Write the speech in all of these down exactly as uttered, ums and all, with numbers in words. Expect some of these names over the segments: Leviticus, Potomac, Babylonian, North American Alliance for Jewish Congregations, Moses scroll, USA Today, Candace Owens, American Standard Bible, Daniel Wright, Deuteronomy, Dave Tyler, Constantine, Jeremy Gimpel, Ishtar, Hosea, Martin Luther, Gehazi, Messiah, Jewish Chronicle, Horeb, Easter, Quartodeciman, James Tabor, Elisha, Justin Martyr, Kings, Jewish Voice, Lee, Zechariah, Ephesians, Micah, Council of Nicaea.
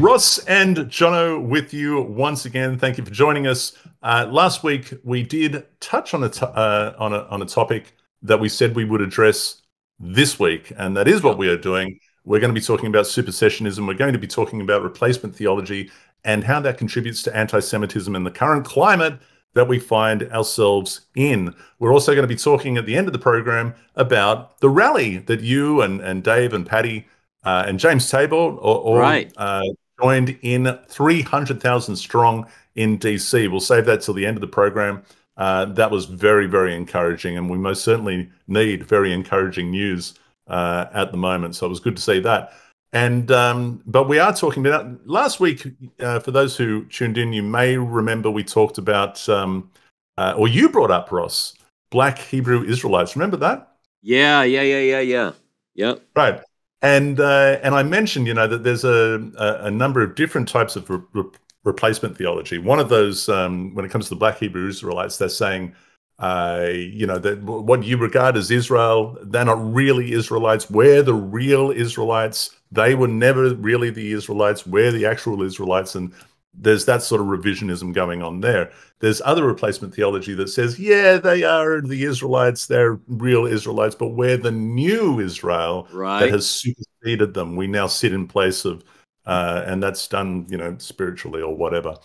Ross and Jono with you once again. Thank you for joining us. Uh, last week, we did touch on a, t uh, on, a, on a topic that we said we would address this week, and that is what we are doing. We're going to be talking about supersessionism. We're going to be talking about replacement theology and how that contributes to anti-Semitism in the current climate that we find ourselves in. We're also going to be talking at the end of the program about the rally that you and, and Dave and Patty uh, and James Tabor all, all right. uh, joined in, three hundred thousand strong in D C. We'll save that till the end of the program. Uh, that was very, very encouraging, and we most certainly need very encouraging news uh, at the moment. So it was good to see that. And um, but we are talking about last week. Uh, for those who tuned in, you may remember we talked about, um, uh, or you brought up, Ross, Black Hebrew Israelites. Remember that? Yeah, yeah, yeah, yeah, yeah, yeah. Right. And uh, and I mentioned, you know, that there's a a, a number of different types of re re replacement theology. One of those, um, when it comes to the Black Hebrew Israelites, they're saying, uh, you know, that what you regard as Israel, they're not really Israelites. We're the real Israelites. They were never really the Israelites. We're the actual Israelites. And there's that sort of revisionism going on there. There's other replacement theology that says, yeah, they are the Israelites. They're real Israelites, but we're the new Israel right. that has superseded them. We now sit in place of, uh, and that's done, you know, spiritually or whatever.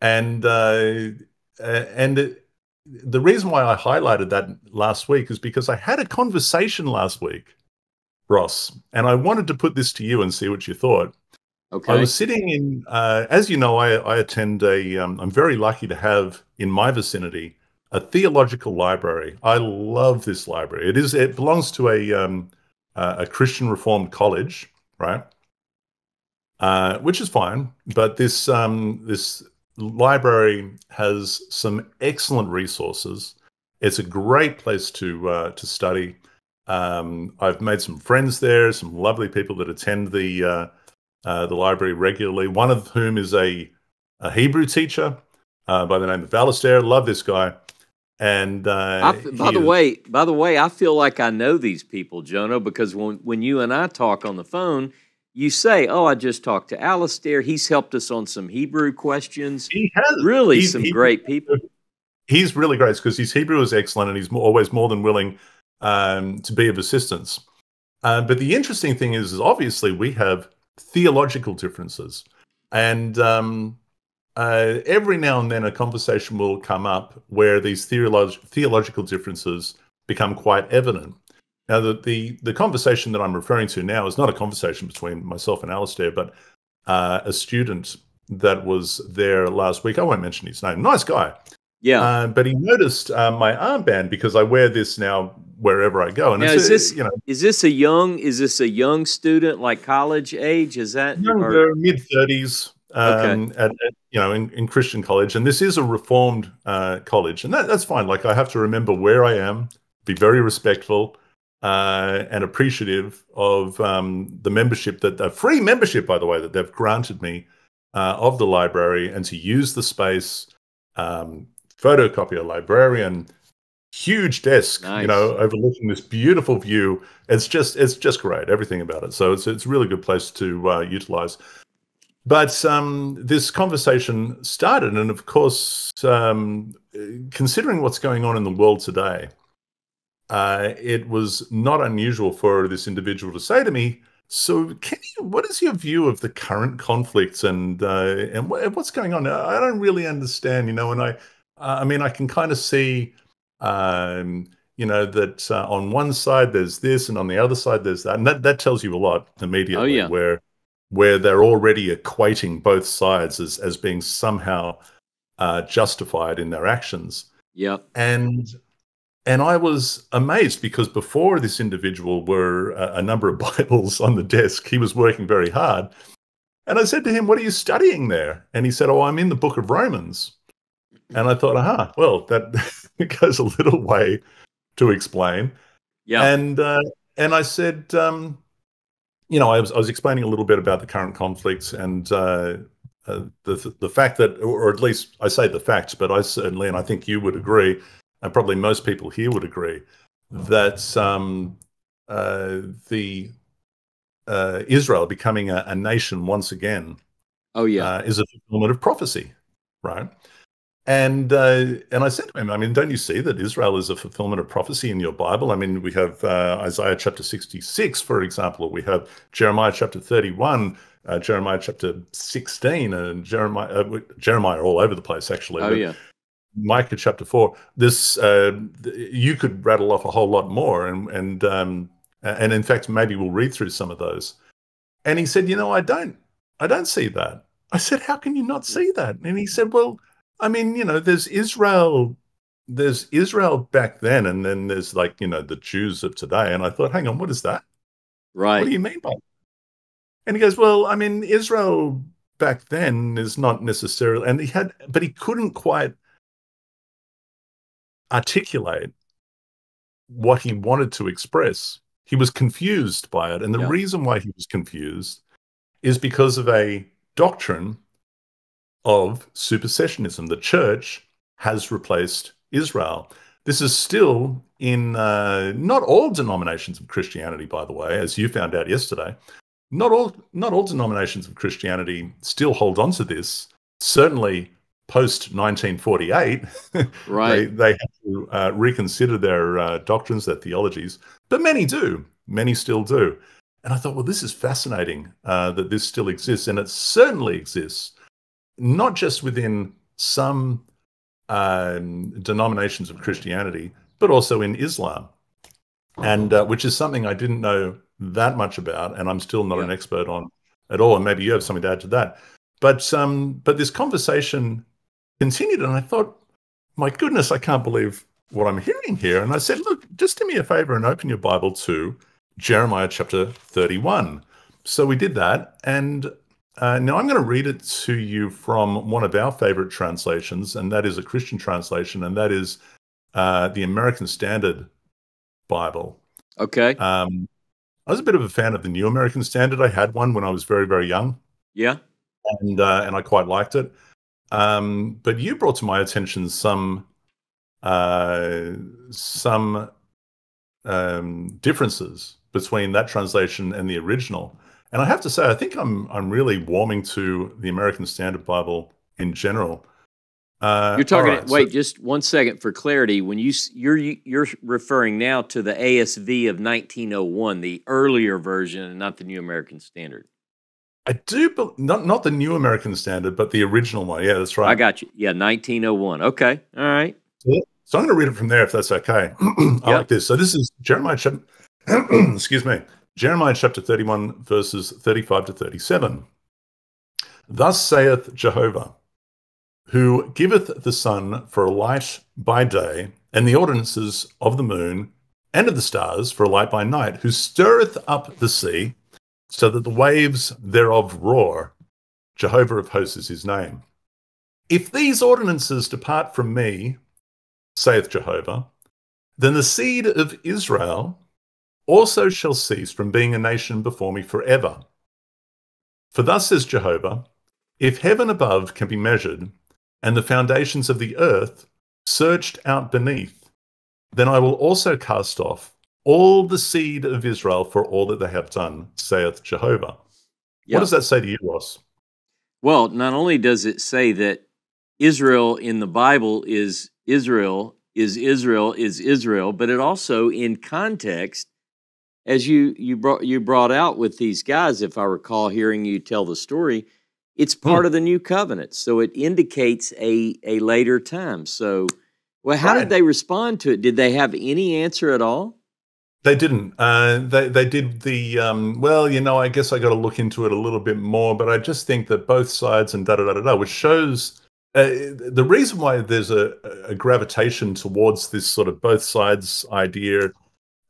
And, uh, and it, the reason why I highlighted that last week is because I had a conversation last week, Ross, and I wanted to put this to you and see what you thought. Okay. I was sitting in, uh, as you know, I, I attend a, um, I'm very lucky to have in my vicinity a theological library. I love this library. It is, it belongs to a, um, uh, a Christian Reformed college, right? Uh, which is fine, but this, um, this library has some excellent resources. It's a great place to, uh, to study. Um, I've made some friends there, some lovely people that attend the uh, uh, the library regularly. One of whom is a, a Hebrew teacher uh, by the name of Alistair. Love this guy. And uh, I, by the is, way, by the way, I feel like I know these people, Jono, because when when you and I talk on the phone, you say, "Oh, I just talked to Alistair. He's helped us on some Hebrew questions." He has really he, some he, great people. He's really great because his Hebrew is excellent, and he's more, always more than willing. Um, to be of assistance. Uh, but the interesting thing is, is obviously we have theological differences. And um, uh, every now and then a conversation will come up where these theolog theological differences become quite evident. Now, the, the, the conversation that I'm referring to now is not a conversation between myself and Alistair, but uh, a student that was there last week. I won't mention his name. Nice guy. Yeah, uh, but he noticed uh, my armband because I wear this now wherever I go. And now, it's, is this you know, is this a young is this a young student like college age? Is that younger, mid thirties? Um, okay. at, at, you know, in, in Christian college, and this is a Reformed uh, college, and that, that's fine. Like I have to remember where I am, be very respectful uh, and appreciative of um, the membership that the free membership, by the way, that they've granted me uh, of the library and to use the space. Um, Photocopier, librarian, huge desk, nice. You know, overlooking this beautiful view. It's just, it's just great, everything about it. So it's, it's a really good place to uh, utilize. But um, this conversation started, and of course, um, considering what's going on in the world today, uh, it was not unusual for this individual to say to me, "So, can you, what is your view of the current conflicts and uh, and wh what's going on? I don't really understand, you know, and I." I mean, I can kind of see, um, you know, that uh, on one side there's this, and on the other side there's that, and that, that tells you a lot immediately. Oh, yeah. Where where they're already equating both sides as as being somehow uh, justified in their actions. Yeah, and and I was amazed because before this individual were a, a number of Bibles on the desk. He was working very hard, and I said to him, "What are you studying there?" And he said, "Oh, I'm in the Book of Romans." And I thought, aha, well, that goes a little way to explain. Yeah. And uh, and I said, um, you know, I was I was explaining a little bit about the current conflicts and uh, uh, the the fact that, or at least I say the facts, but I certainly, and I think you would agree, and probably most people here would agree, that um, uh, the uh, Israel becoming a, a nation once again Oh yeah, uh, is a fulfillment of prophecy, right? And uh, and I said to him, I mean, don't you see that Israel is a fulfillment of prophecy in your Bible? I mean, we have uh, Isaiah chapter sixty-six, for example. We have Jeremiah chapter thirty-one, uh, Jeremiah chapter sixteen, and Jeremiah uh, Jeremiah all over the place, actually. Oh but yeah, Micah chapter four. This uh, you could rattle off a whole lot more, and and um, and in fact, maybe we'll read through some of those. And he said, you know, I don't, I don't see that. I said, how can you not see that? And he said, well, I mean, you know, there's Israel, there's Israel back then, and then there's like, you know, the Jews of today. And I thought, hang on, what is that? Right. What do you mean by that? And he goes, well, I mean, Israel back then is not necessarily, and he had, but he couldn't quite articulate what he wanted to express. He was confused by it. And the yeah. reason why he was confused is because of a doctrine of supersessionism. The church has replaced Israel. This is still in uh, not all denominations of Christianity, by the way, as you found out yesterday. Not all, not all denominations of Christianity still hold on to this. Certainly, post nineteen forty-eight, right? They, they have to uh, reconsider their uh, doctrines, their theologies. But many do. Many still do. And I thought, well, this is fascinating uh, that this still exists, and it certainly exists. Not just within some um, denominations of Christianity, but also in Islam, and uh, which is something I didn't know that much about, and I'm still not yeah. an expert on at all. And maybe you have something to add to that. But um, but this conversation continued, and I thought, my goodness, I can't believe what I'm hearing here. And I said, look, just do me a favor and open your Bible to Jeremiah chapter thirty-one. So we did that, and Uh, now, I'm going to read it to you from one of our favorite translations, and that is a Christian translation, and that is uh, the American Standard Bible. Okay. Um, I was a bit of a fan of the New American Standard. I had one when I was very, very young. Yeah. And, uh, and I quite liked it. Um, but you brought to my attention some, uh, some um, differences between that translation and the original. And I have to say, I think I'm I'm really warming to the American Standard Bible in general. Uh, you're talking. Right, wait, so, just one second for clarity. When you you're you're referring now to the A S V of nineteen oh one, the earlier version, and not the New American Standard. I do, not not the New American Standard, but the original one. Yeah, that's right. I got you. Yeah, nineteen oh one. Okay, all right. So I'm going to read it from there, if that's okay. I yep. like this. So this is Jeremiah. Excuse me. Jeremiah chapter thirty-one, verses thirty-five to thirty-seven. Thus saith Jehovah, who giveth the sun for a light by day, and the ordinances of the moon and of the stars for a light by night, who stirreth up the sea, so that the waves thereof roar. Jehovah of hosts is his name. If these ordinances depart from me, saith Jehovah, then the seed of Israel also shall cease from being a nation before me forever. For thus says Jehovah, if heaven above can be measured, and the foundations of the earth searched out beneath, then I will also cast off all the seed of Israel for all that they have done, saith Jehovah. Yep. What does that say to you, Ross? Well, not only does it say that Israel in the Bible is Israel, is Israel, is Israel, but it also, in context, as you you brought you brought out with these guys, if I recall hearing you tell the story, it's part hmm. of the new covenant, so it indicates a a later time. So, well, how right. did they respond to it? Did they have any answer at all? They didn't. Uh, they they did the um, well, you know, I guess I got to look into it a little bit more, but I just think that both sides and da da da da da, which shows uh, the reason why there's a, a gravitation towards this sort of both sides idea.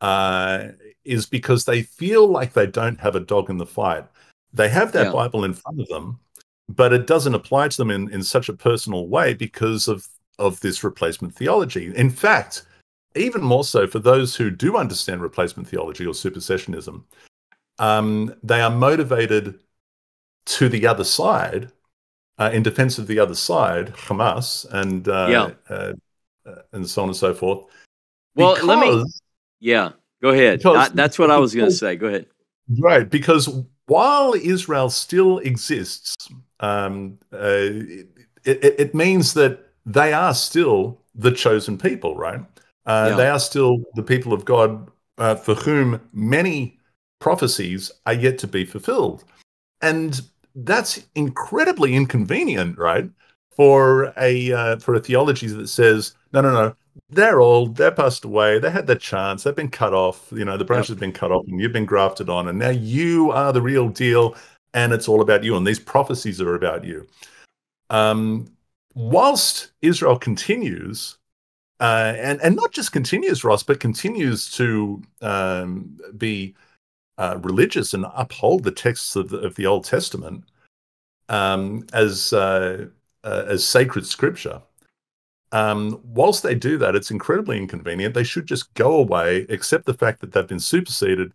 Uh, is because they feel like they don't have a dog in the fight. They have their yeah. Bible in front of them, but it doesn't apply to them in, in such a personal way because of, of this replacement theology. In fact, even more so for those who do understand replacement theology or supersessionism, um, they are motivated to the other side, uh, in defense of the other side, Hamas, and, uh, yeah. uh, and so on and so forth. Well, let me... Yeah. Go ahead. Because, I, that's what I was going to say. Go ahead. Right. Because while Israel still exists, um, uh, it, it, it means that they are still the chosen people, right? Uh, yeah. They are still the people of God, uh, for whom many prophecies are yet to be fulfilled. And that's incredibly inconvenient, right, for a uh, for a theology that says, no, no, no, they're old, they're passed away, they had their chance, they've been cut off, you know, the branch has been cut off and you've been grafted on, and now you are the real deal, and it's all about you, and these prophecies are about you. Um, whilst Israel continues, uh, and, and not just continues, Ross, but continues to um, be uh, religious and uphold the texts of the, of the Old Testament um, as, uh, uh, as sacred scripture, Um, whilst they do that, it's incredibly inconvenient. They should just go away, accept the fact that they've been superseded,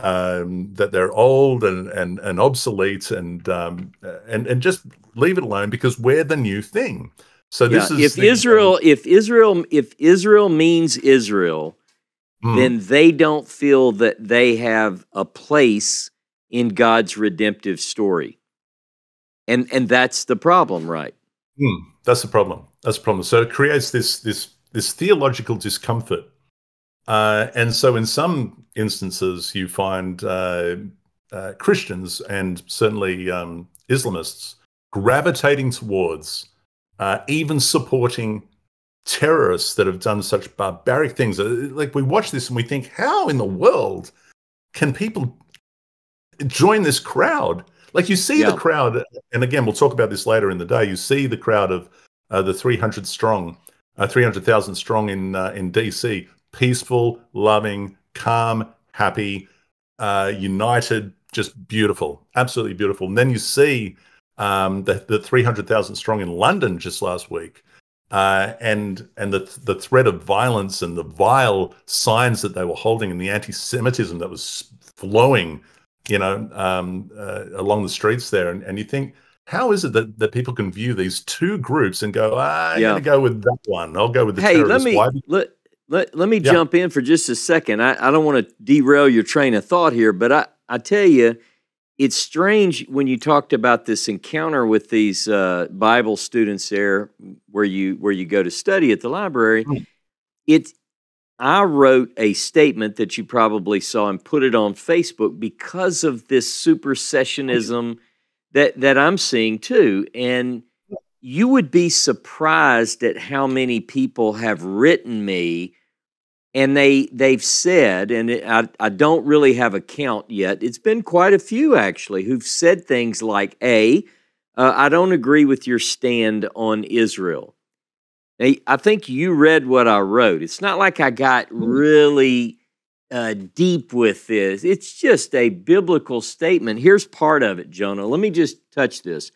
um, that they're old and and, and obsolete, and um, and and just leave it alone, because we're the new thing. So this yeah, is if the, Israel, um, if Israel, if Israel means Israel, mm. then they don't feel that they have a place in God's redemptive story, and and that's the problem, right? Mm, that's the problem. That's the problem. So it creates this this this theological discomfort, uh, and so in some instances you find uh, uh, Christians and certainly um, Islamists gravitating towards, uh, even supporting terrorists that have done such barbaric things. Like, we watch this and we think, how in the world can people join this crowd? Like, you see yeah. the crowd, and again, we'll talk about this later in the day. You see the crowd of Uh, the three hundred strong, uh, three hundred thousand strong in uh, in D C, peaceful, loving, calm, happy, uh, united, just beautiful, absolutely beautiful. And then you see um, the the three hundred thousand strong in London just last week, uh, and and the the threat of violence and the vile signs that they were holding and the anti-Semitism that was flowing, you know, um, uh, along the streets there, and and you think, how is it that, that people can view these two groups and go, ah, I'm yeah. going to go with that one. I'll go with the hey, terrorists. Hey, let me, let, let, let me yeah. jump in for just a second. I, I don't want to derail your train of thought here, but I, I tell you, it's strange when you talked about this encounter with these uh, Bible students there where you, where you go to study at the library. Mm. It, I wrote a statement that you probably saw and put it on Facebook because of this supersessionism that that I'm seeing too. And you would be surprised at how many people have written me, and they, they've said, and it, I, I don't really have a count yet, it's been quite a few actually, who've said things like, A, uh, I don't agree with your stand on Israel. Now, I think you read what I wrote. It's not like I got really Uh, deep with this. It's just a biblical statement. Here's part of it, Jonah. Let me just touch this.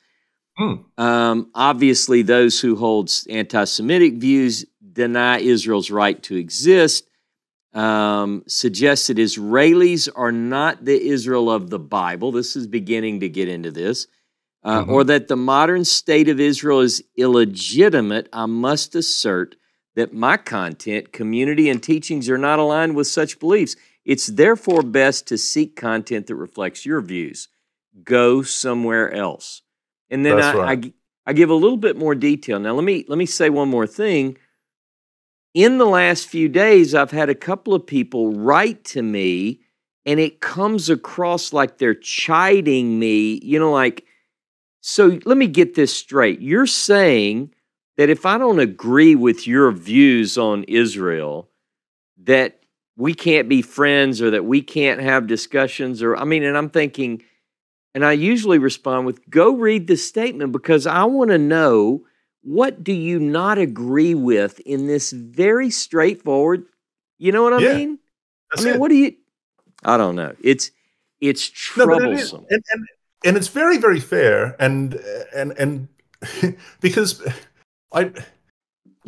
Mm. Um, obviously, those who hold anti-Semitic views deny Israel's right to exist, um, suggest that Israelis are not the Israel of the Bible. This is beginning to get into this. Uh, mm-hmm. Or that the modern state of Israel is illegitimate. I must assert that my content, community, and teachings are not aligned with such beliefs. It's therefore best to seek content that reflects your views. Go somewhere else. And then I, right. I, I give a little bit more detail. Now, let me, let me say one more thing. In the last few days, I've had a couple of people write to me, and it comes across like they're chiding me, you know, like, so let me get this straight. You're saying that if I don't agree with your views on Israel, that we can't be friends or that we can't have discussions, or, I mean, and I'm thinking, and I usually respond with, go read the statement, because I want to know, what do you not agree with in this very straightforward, you know what I yeah, mean? I mean, it. what do you, I don't know. It's, it's troublesome. No, it and, and, and it's very, very fair. And, and, and because I,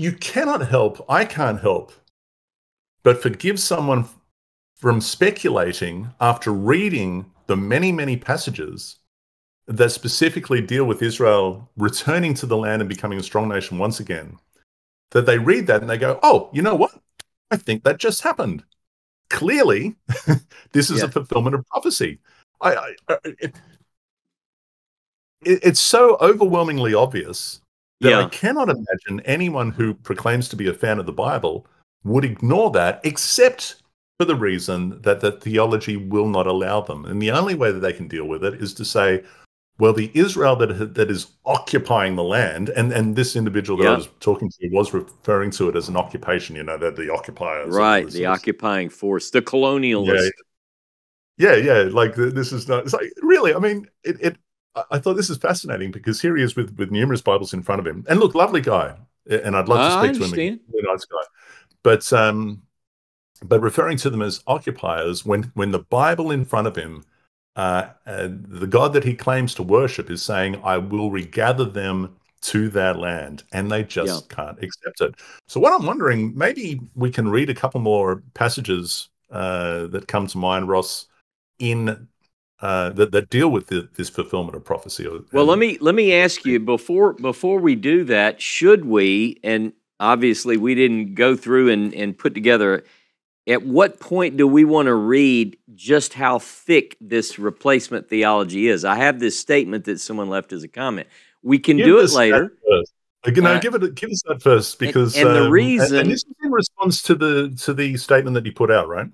you cannot help, I can't help, but forgive someone from speculating after reading the many, many passages that specifically deal with Israel returning to the land and becoming a strong nation once again, that they read that and they go, oh, you know what? I think that just happened. Clearly, this is yeah. a fulfillment of prophecy. I, I, I it, it, it's so overwhelmingly obvious that yeah. I cannot imagine anyone who proclaims to be a fan of the Bible would ignore that, except for the reason that the theology will not allow them. And the only way that they can deal with it is to say, well, the Israel that that is occupying the land, and, and this individual that yeah. I was talking to was referring to it as an occupation, you know, that the occupiers. Right, the occupying force, the colonialist. Yeah, yeah, yeah, like this is not, it's like, really, I mean, it, it. I thought this is fascinating because here he is with, with numerous Bibles in front of him. And look, lovely guy, and I'd love to speak to him again. Really nice guy. But, um, but referring to them as occupiers, when, when the Bible in front of him, Uh, uh, the God that he claims to worship is saying, I will regather them to their land, and they just yeah. can't accept it. So what I'm wondering, maybe we can read a couple more passages uh, that come to mind, Ross, in uh, that, that deal with the, this fulfillment of prophecy. Well, um, let me let me ask you, before before we do that, should we, and obviously we didn't go through and, and put together, at what point do we want to read just how thick this replacement theology is? I have this statement that someone left as a comment. We can give do it later. You know, uh, give it, give us that first, because and, and um, the reason, and this is in response to the to the statement that he put out, right?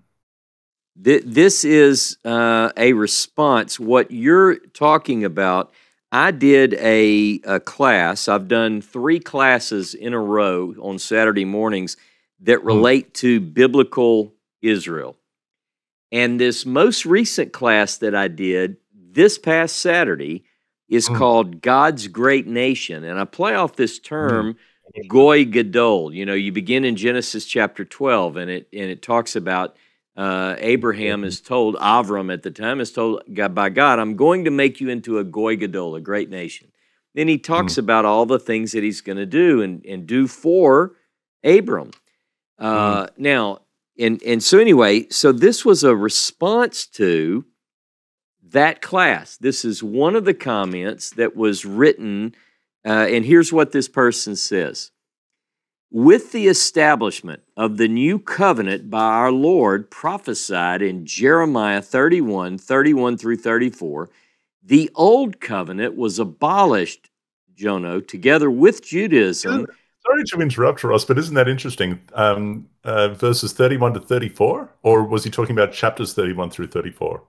Th this is uh, a response. What you're talking about, I did a, a class. I've done three classes in a row on Saturday mornings that relate to biblical Israel. And this most recent class that I did this past Saturday is mm. called God's Great Nation. And I play off this term, mm. Goy Gadol. You know, you begin in Genesis chapter twelve, and it, and it talks about uh, Abraham is told, Avram at the time is told God, by God, I'm going to make you into a Goy Gadol, a great nation. Then he talks mm. about all the things that he's going to do and, and do for Abram. Uh, now, and, and so anyway, so this was a response to that class. This is one of the comments that was written, uh, and here's what this person says. With the establishment of the new covenant by our Lord prophesied in Jeremiah thirty-one, thirty-one through thirty-four, the old covenant was abolished, Jono, together with Judaism. Sorry to interrupt, Ross, but isn't that interesting? Um, uh, verses thirty-one to thirty-four? Or was he talking about chapters thirty-one through thirty-four?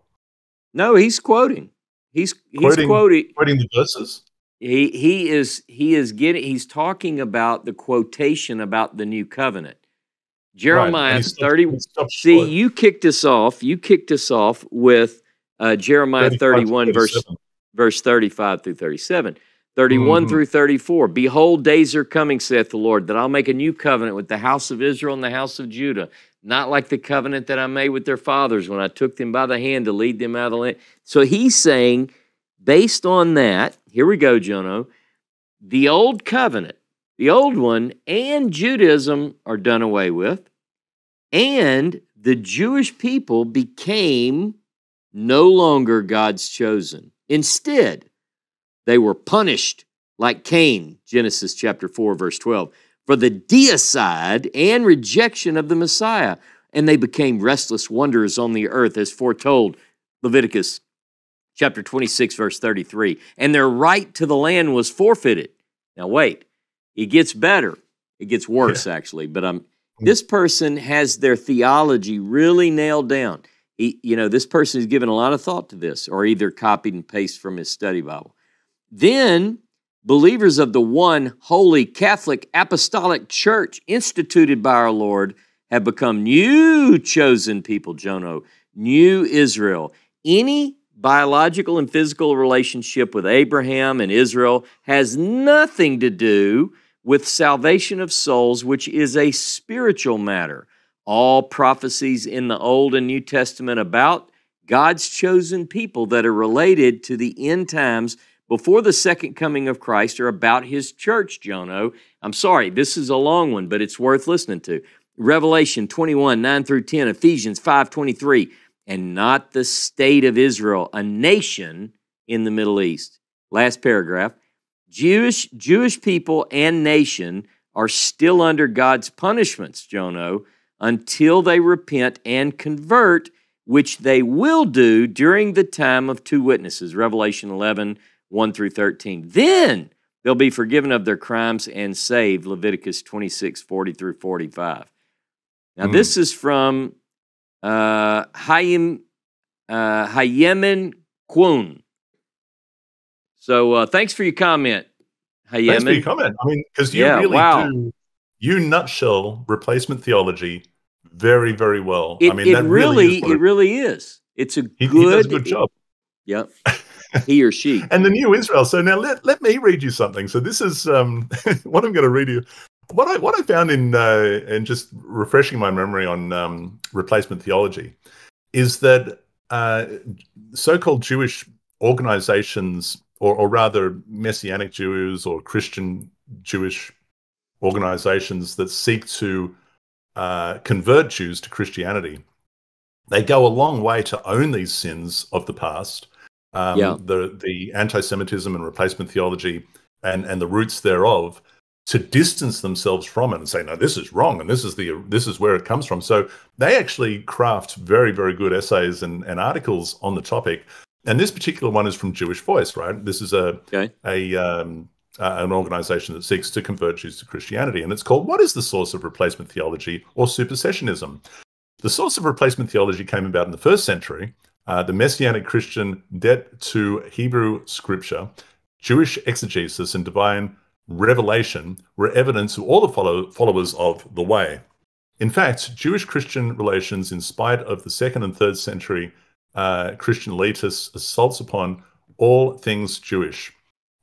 No, he's quoting. He's, he's quoting, quoting, quoting the verses? He, he, is, he is getting, he's talking about the quotation about the new covenant. Jeremiah right. thirty-one. See, short. you kicked us off. You kicked us off with uh, Jeremiah thirty-one, verse, verse thirty-five through thirty-seven. thirty-one mm-hmm. through thirty-four, behold, days are coming, saith the Lord, that I'll make a new covenant with the house of Israel and the house of Judah, not like the covenant that I made with their fathers when I took them by the hand to lead them out of the land. So he's saying, based on that, here we go, Jono, the old covenant, the old one, and Judaism are done away with, and the Jewish people became no longer God's chosen. Instead, they were punished like Cain, Genesis chapter four, verse twelve, for the deicide and rejection of the Messiah. And they became restless wanderers on the earth, as foretold, Leviticus chapter twenty-six, verse thirty-three. And their right to the land was forfeited. Now wait, it gets better. It gets worse, yeah. actually. But um, this person has their theology really nailed down. He, you know, this person has given a lot of thought to this, or either copied and pasted from his study Bible. Then believers of the one holy Catholic apostolic church instituted by our Lord have become new chosen people, Jono, new Israel. Any biological and physical relationship with Abraham and Israel has nothing to do with salvation of souls, which is a spiritual matter. All prophecies in the Old and New Testament about God's chosen people that are related to the end times before the second coming of Christ are about his church, Jono. I'm sorry, this is a long one, but it's worth listening to. Revelation twenty-one, nine through ten, Ephesians five, twenty-three, and not the state of Israel, a nation in the Middle East. Last paragraph, Jewish, Jewish people and nation are still under God's punishments, Jono, until they repent and convert, which they will do during the time of two witnesses, Revelation eleven, one through thirteen. Then they'll be forgiven of their crimes and saved, Leviticus twenty-six, forty through forty-five. Now, mm. this is from uh, Hayim, uh, Hayemin Kwon. So uh, thanks for your comment, Hayemin. Thanks for your comment. I mean, because you yeah, really wow. do, you nutshell replacement theology very, very well. It, I mean, it that really, really it really is. It's a he, good, he does a good job. Yep. He or she. And the New Israel. So now let, let me read you something. So this is um, what I'm going to read you. What I what I found in uh, in just refreshing my memory on um, replacement theology is that uh, so-called Jewish organizations, or, or rather Messianic Jews or Christian Jewish organizations that seek to uh, convert Jews to Christianity, they go a long way to own these sins of the past. Um, yeah. the, the anti-Semitism and replacement theology and, and the roots thereof, to distance themselves from it and say, no, this is wrong, and this is the this is where it comes from. So they actually craft very, very good essays and, and articles on the topic. And this particular one is from Jewish Voice, right? This is a, okay. a um, uh, an organization that seeks to convert Jews to Christianity, and it's called, What is the Source of Replacement Theology or Supersessionism? The source of replacement theology came about in the first century. Uh, the Messianic Christian debt to Hebrew Scripture, Jewish exegesis, and divine revelation were evidence of all the follow followers of the Way. In fact, Jewish-Christian relations, in spite of the second and third century uh, Christian elitists' assaults upon all things Jewish,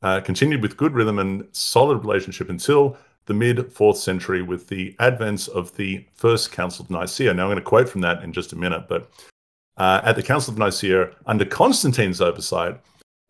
uh, continued with good rhythm and solid relationship until the mid-fourth century with the advent of the First Council of Nicaea. Now, I'm going to quote from that in just a minute, but... Uh, at the Council of Nicaea, under Constantine's oversight,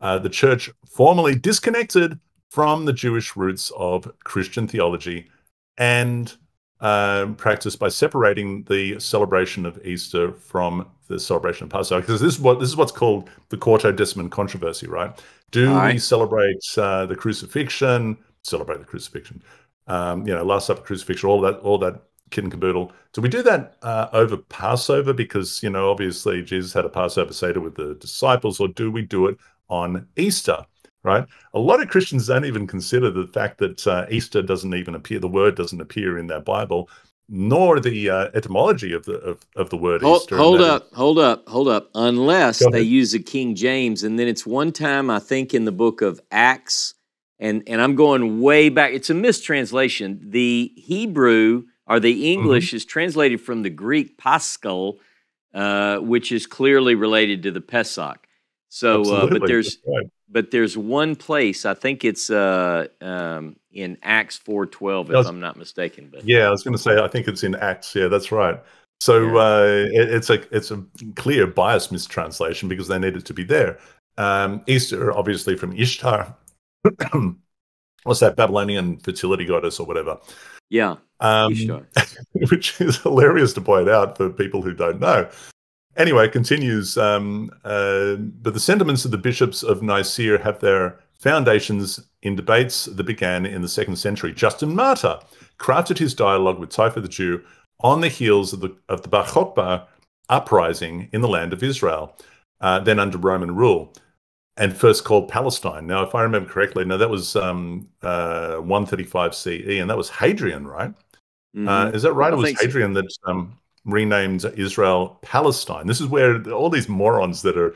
uh, the church formally disconnected from the Jewish roots of Christian theology and uh, practice by separating the celebration of Easter from the celebration of Passover. Because this is what this is what's called the Quartodeciman controversy, right? Do right. we celebrate uh, the crucifixion? Celebrate the crucifixion, um, you know, Last Supper, crucifixion, all that, all that. Kid and caboodle. Do we do that uh, over Passover? Because, you know, obviously Jesus had a Passover Seder with the disciples, or do we do it on Easter, right? A lot of Christians don't even consider the fact that uh, Easter doesn't even appear, the word doesn't appear in their Bible, nor the uh, etymology of the of, of the word hold, Easter. Hold up, is... hold up, hold up. Unless they use the King James, and then it's one time, I think, in the book of Acts, and, and I'm going way back. It's a mistranslation. The Hebrew... or the English mm-hmm. is translated from the Greek Paschal, uh, which is clearly related to the Pesach. So, uh, but there's right. but there's one place, I think it's uh, um, in Acts four twelve, if was, I'm not mistaken. But yeah, I was going to say I think it's in Acts. Yeah, that's right. So yeah. uh, it, it's a it's a clear bias mistranslation because they needed to be there. Um, Easter, obviously, from Ishtar. What's that, Babylonian fertility goddess or whatever? Yeah, um, sure. Which is hilarious to point out for people who don't know. Anyway, it continues, um, uh, but the sentiments of the bishops of Nicaea have their foundations in debates that began in the second century. Justin Martyr crafted his dialogue with Typho the Jew on the heels of the, of the Bar Kokhba uprising in the land of Israel, uh, then under Roman rule, and first called Palestine. Now, if I remember correctly, now that was um, uh, one thirty-five C E, and that was Hadrian, right? Mm-hmm. uh, is that right? I it was Hadrian so. that um, renamed Israel Palestine. This is where all these morons that are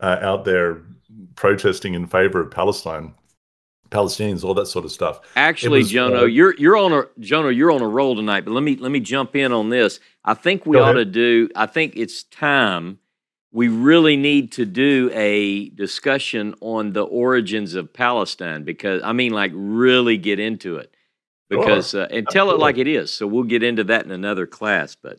uh, out there protesting in favor of Palestine, Palestinians, all that sort of stuff. Actually, was, Jono, uh, you're you're on a Jono, you're on a roll tonight. But let me let me jump in on this. I think we ought ahead. to do. I think it's time. We really need to do a discussion on the origins of Palestine, because, I mean, like, really get into it, because sure. uh, and tell Absolutely. it like it is. So we'll get into that in another class, but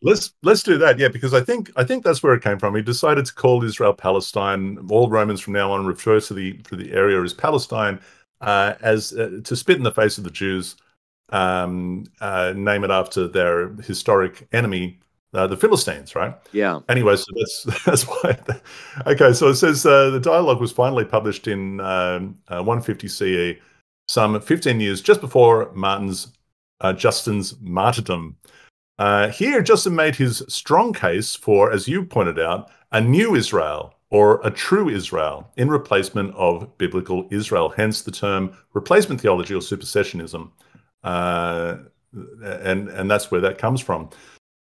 let's let's do that, yeah, because I think I think that's where it came from. He decided to call Israel Palestine. All Romans from now on refer to the to the area as Palestine, uh, as uh, to spit in the face of the Jews, um, uh, name it after their historic enemy. Uh, the Philistines, right? Yeah. Anyway, so that's that's why. Okay, so it says uh, the dialogue was finally published in um, uh, one fifty C E, some fifteen years just before Martin's uh, Justin's martyrdom. Uh, here, Justin made his strong case for, as you pointed out, a new Israel or a true Israel in replacement of biblical Israel, hence the term replacement theology or supersessionism. Uh, and, and that's where that comes from.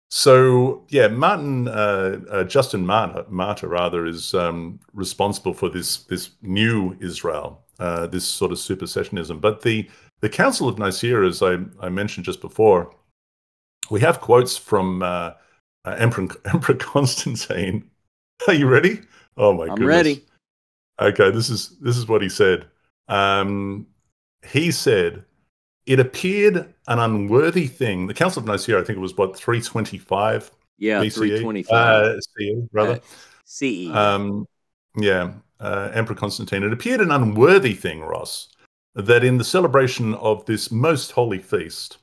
So, yeah, Martin, uh, uh, Justin Martyr, Martyr rather, is um, responsible for this, this new Israel, uh, this sort of supersessionism. But the, the Council of Nicaea, as I, I mentioned just before, we have quotes from uh, uh, Emperor, Emperor Constantine. Are you ready? Oh, my I'm goodness. I'm ready. Okay, this is, this is what he said. Um, he said... It appeared an unworthy thing. The Council of Nicaea, I think it was, what, three twenty-five? Yeah, B C E? three twenty-five. Uh, C E, rather. Uh, C E. Um, yeah, uh, Emperor Constantine. It appeared an unworthy thing, Ross, that in the celebration of this most holy feast,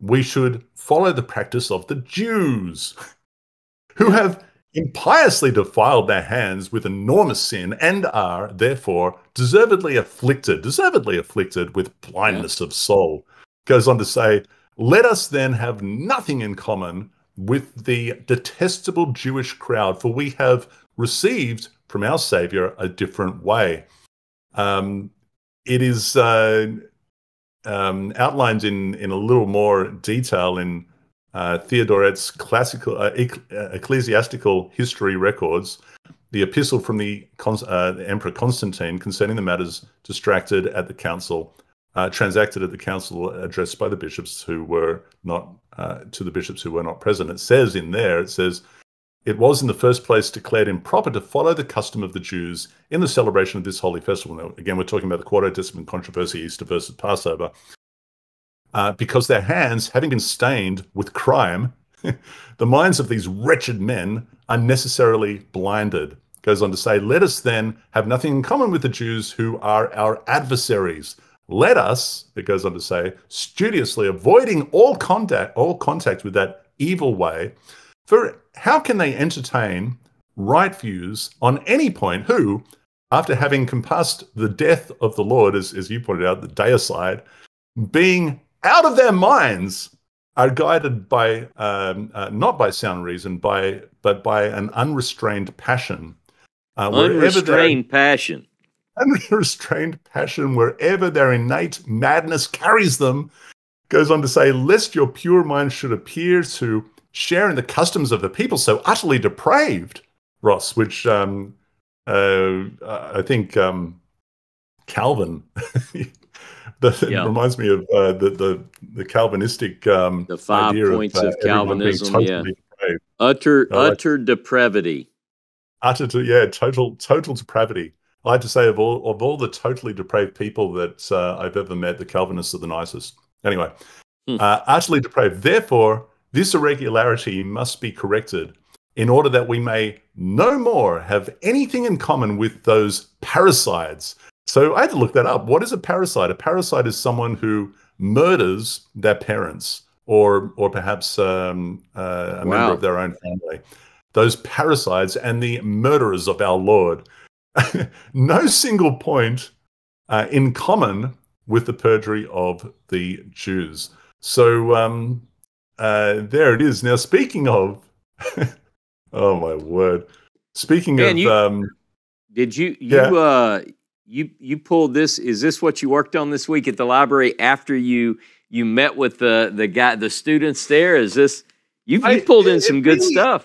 we should follow the practice of the Jews, who have impiously defiled their hands with enormous sin and are, therefore, deservedly afflicted, deservedly afflicted with blindness yeah. of soul. Goes on to say, let us then have nothing in common with the detestable Jewish crowd, for we have received from our Savior a different way. Um, it is uh, um, outlined in, in a little more detail in Uh, Theodoret's classical uh, ecclesiastical history records, the epistle from the, uh, the Emperor Constantine concerning the matters distracted at the council, uh, transacted at the council, addressed by the bishops who were not uh, to the bishops who were not present. It says in there, it says, it was in the first place declared improper to follow the custom of the Jews in the celebration of this holy festival. Now, again, we're talking about the Quartodeciman controversy, Easter versus Passover. Uh, because their hands, having been stained with crime, the minds of these wretched men are necessarily blinded. Goes on to say, let us then have nothing in common with the Jews who are our adversaries. Let us, it goes on to say, studiously avoiding all contact, all contact with that evil way. For how can they entertain right views on any point who, after having compassed the death of the Lord, as, as you pointed out, the deicide, being out of their minds, are guided by um, uh, not by sound reason, by but by an unrestrained passion. Uh, unrestrained passion. Unrestrained passion, wherever their innate madness carries them. Goes on to say, lest your pure minds should appear to share in the customs of the people so utterly depraved, Ross, which um, uh, I think um, Calvin. That yeah. reminds me of uh, the, the the Calvinistic um, the five idea points of, uh, of Calvinism. Totally yeah, depraved. utter uh, utter depravity. Utter to, yeah, total total depravity. I have to say, of all of all the totally depraved people that uh, I've ever met, the Calvinists are the nicest. Anyway, hmm. uh, utterly depraved. Therefore, this irregularity must be corrected in order that we may no more have anything in common with those parricides. So I had to look that up. What is a parricide? A parricide is someone who murders their parents or or perhaps um, uh, a wow. member of their own family. Those parricides and the murderers of our Lord. No single point uh, in common with the perjury of the Jews. So um, uh, there it is. Now, speaking of... oh, my word. Speaking Man, of... You, um, did you... you yeah. uh, You you pulled this. Is this what you worked on this week at the library after you you met with the the guy the students there? Is this you you pulled in some good stuff?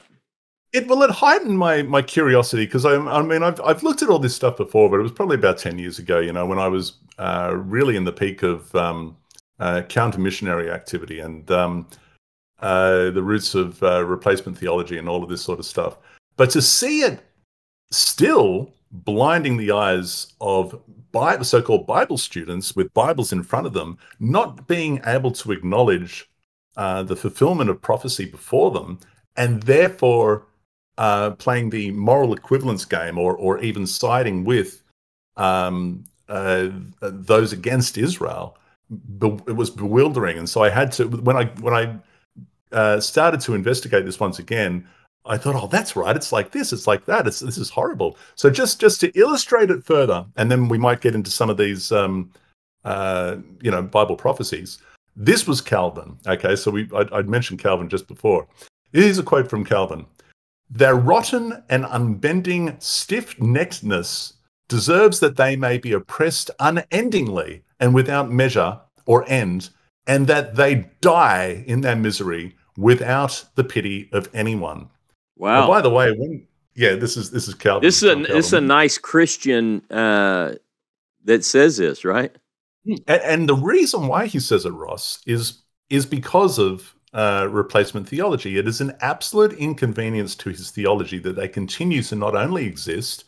It well it heightened my my curiosity because I I mean I've I've looked at all this stuff before, but it was probably about ten years ago. You know, when I was uh, really in the peak of um, uh, counter missionary activity and um, uh, the roots of uh, replacement theology and all of this sort of stuff. But to see it still blinding the eyes of Bible, so-called Bible students with Bibles in front of them, not being able to acknowledge uh, the fulfillment of prophecy before them, and therefore uh, playing the moral equivalence game or, or even siding with um, uh, those against Israel. It was bewildering. And so I had to, when I, when I uh, started to investigate this once again, I thought, oh, that's right. It's like this. It's like that. It's, this is horrible. So just just to illustrate it further, and then we might get into some of these, um, uh, you know, Bible prophecies. This was Calvin. Okay, so we I'd, I'd mentioned Calvin just before. Here's a quote from Calvin. Their rotten and unbending stiff-neckedness deserves that they may be oppressed unendingly and without measure or end, and that they die in their misery without the pity of anyone. Wow. And by the way, when, yeah, this is this is Calvin. This is a, this is a nice Christian uh, that says this, right? And, and the reason why he says it, Ross, is is because of Uh, replacement theology. It is an absolute inconvenience to his theology that they continue to not only exist,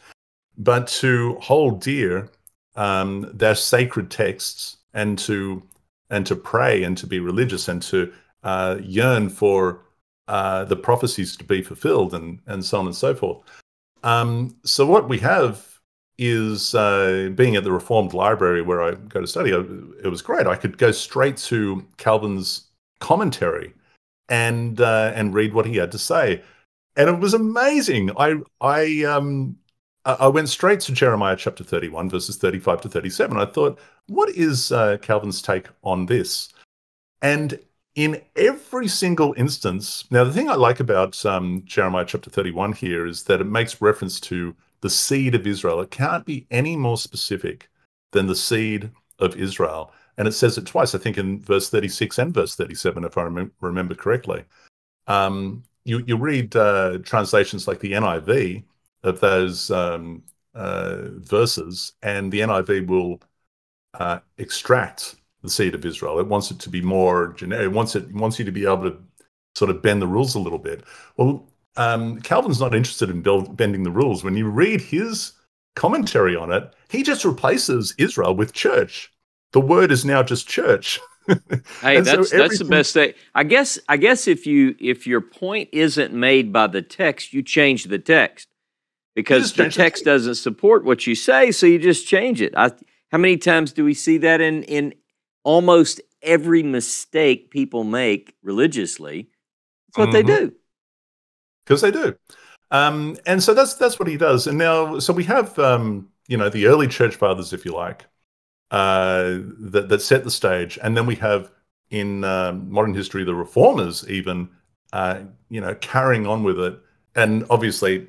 but to hold dear um, their sacred texts and to and to pray and to be religious and to uh, yearn for uh, the prophecies to be fulfilled and and so on and so forth. Um, so what we have is uh, being at the Reformed Library where I go to study. I, it was great. I could go straight to Calvin's commentary and uh, and read what he had to say, and it was amazing. I I um I went straight to Jeremiah chapter thirty-one verses thirty-five to thirty-seven. I thought, what is uh, Calvin's take on this? And in every single instance, now the thing I like about um, Jeremiah chapter thirty-one here is that it makes reference to the seed of Israel. It can't be any more specific than the seed of Israel. And it says it twice, I think, in verse thirty-six and verse thirty-seven, if I rem remember correctly. Um, you, you read uh, translations like the N I V of those um, uh, verses, and the N I V will uh, extract the seed of Israel. It wants it to be more generic. It wants, it wants you to be able to sort of bend the rules a little bit. Well, um, Calvin's not interested in bending the rules. When you read his commentary on it, he just replaces Israel with church. The word is now just church. Hey, that's so that's the best thing. I guess I guess if you if your point isn't made by the text, you change the text because the text doesn't support what you say, so you just change it. I, how many times do we see that in in almost every mistake people make religiously? That's what mm-hmm. they do. Because they do, um, and so that's that's what he does. And now, so we have um, you know, the early church fathers, if you like. Uh, that, that set the stage, and then we have in uh, modern history the reformers even, uh, you know, carrying on with it, and obviously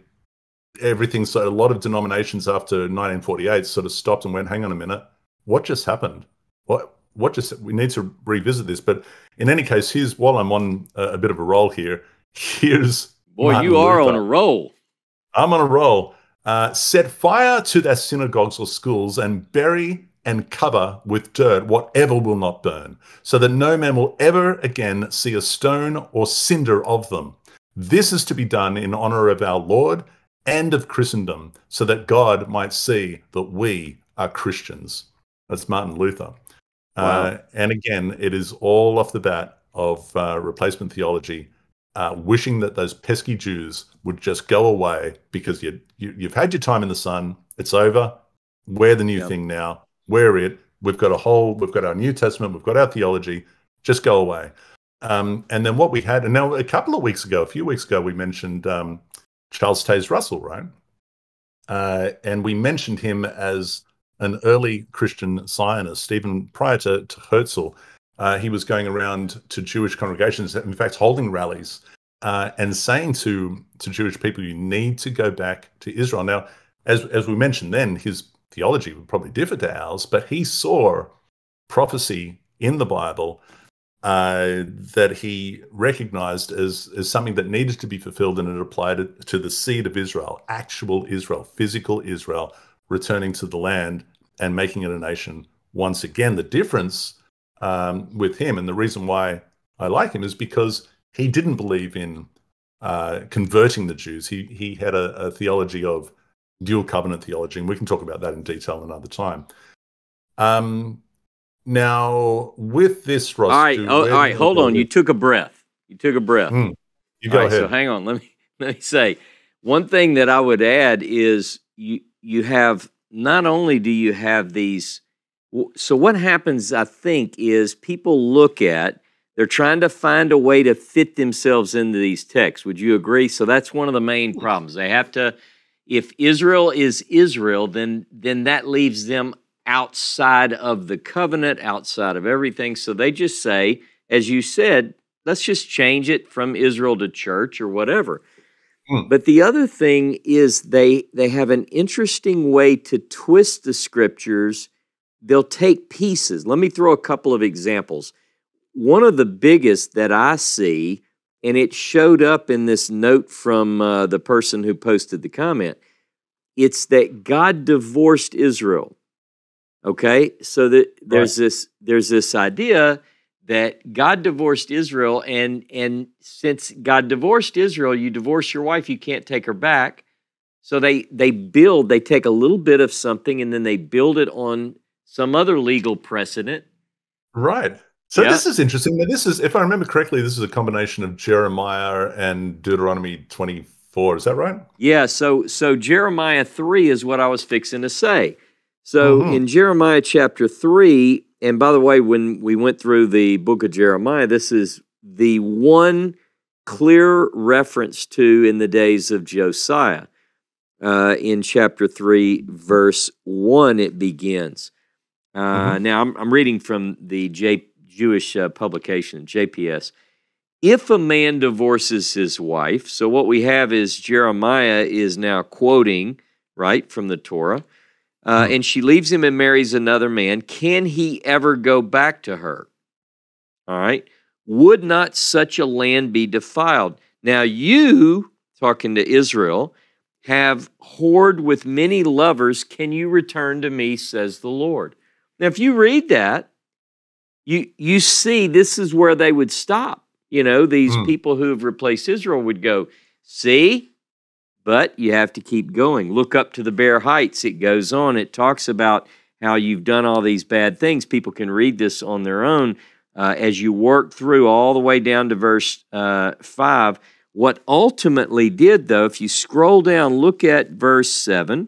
everything. So a lot of denominations after nineteen forty-eight sort of stopped and went, "Hang on a minute, what just happened? What what just? We need to revisit this." But in any case, here's while I'm on a, a bit of a roll here. Here's boy, Martin you are Luther. On a roll. I'm on a roll. Uh, set fire to their synagogues or schools and bury and cover with dirt whatever will not burn, so that no man will ever again see a stone or cinder of them. This is to be done in honor of our Lord and of Christendom, so that God might see that we are Christians. That's Martin Luther. Wow. Uh, and again, it is all off the bat of uh, replacement theology, uh, wishing that those pesky Jews would just go away because you, you, you've had your time in the sun. It's over. We're the new yep. thing now. We're it. We've got a whole, we've got our New Testament, we've got our theology, just go away. Um, and then what we had, and now a couple of weeks ago, a few weeks ago, we mentioned um, Charles Taze Russell, right? Uh, and we mentioned him as an early Christian Zionist. Even prior to, to Herzl, uh, he was going around to Jewish congregations, in fact, holding rallies uh, and saying to, to Jewish people, you need to go back to Israel. Now, as, as we mentioned then, his theology would probably differ to ours, but he saw prophecy in the Bible uh, that he recognized as, as something that needed to be fulfilled, and it applied it to the seed of Israel, actual Israel, physical Israel, returning to the land and making it a nation once again. The difference um, with him, and the reason why I like him, is because he didn't believe in uh, converting the Jews. He, he had a, a theology of dual covenant theology, and we can talk about that in detail another time. Um, now, with this, Ross. All right, oh, all right. Hold on. You took a breath. You took a breath. Mm, you go all right, ahead. So hang on. Let me let me say one thing that I would add is you you have not only do you have these. So what happens, I think, is people look at they're trying to find a way to fit themselves into these texts. Would you agree? So that's one of the main problems. They have to. If Israel is Israel, then, then that leaves them outside of the covenant, outside of everything. So they just say, as you said, let's just change it from Israel to church or whatever. Mm. But the other thing is they, they have an interesting way to twist the scriptures. They'll take pieces. Let me throw a couple of examples. One of the biggest that I see, and it showed up in this note from uh, the person who posted the comment, it's that God divorced Israel. Okay, so that there's right. this there's this idea that God divorced Israel, and and since God divorced Israel, you divorce your wife, you can't take her back. So they they build, they take a little bit of something, and then they build it on some other legal precedent. Right. So yeah. This is interesting. This is, if I remember correctly, this is a combination of Jeremiah and Deuteronomy twenty-four. Is that right? Yeah. So so Jeremiah three is what I was fixing to say. So mm-hmm. in Jeremiah chapter three, and by the way, when we went through the book of Jeremiah, this is the one clear reference to in the days of Josiah. Uh, in chapter three, verse one, it begins. Uh, mm-hmm. Now, I'm, I'm reading from the J, Jewish uh, publication, J P S. If a man divorces his wife, so what we have is Jeremiah is now quoting, right, from the Torah, Uh, and she leaves him and marries another man, can he ever go back to her? All right. Would not such a land be defiled? Now you, talking to Israel, have whored with many lovers. Can you return to me, says the Lord? Now, if you read that, you, you see this is where they would stop. You know, these mm. people who have replaced Israel would go, see? But you have to keep going. Look up to the bare heights. It goes on. It talks about how you've done all these bad things. People can read this on their own uh, as you work through all the way down to verse uh, five. What ultimately did, though, if you scroll down, look at verse seven.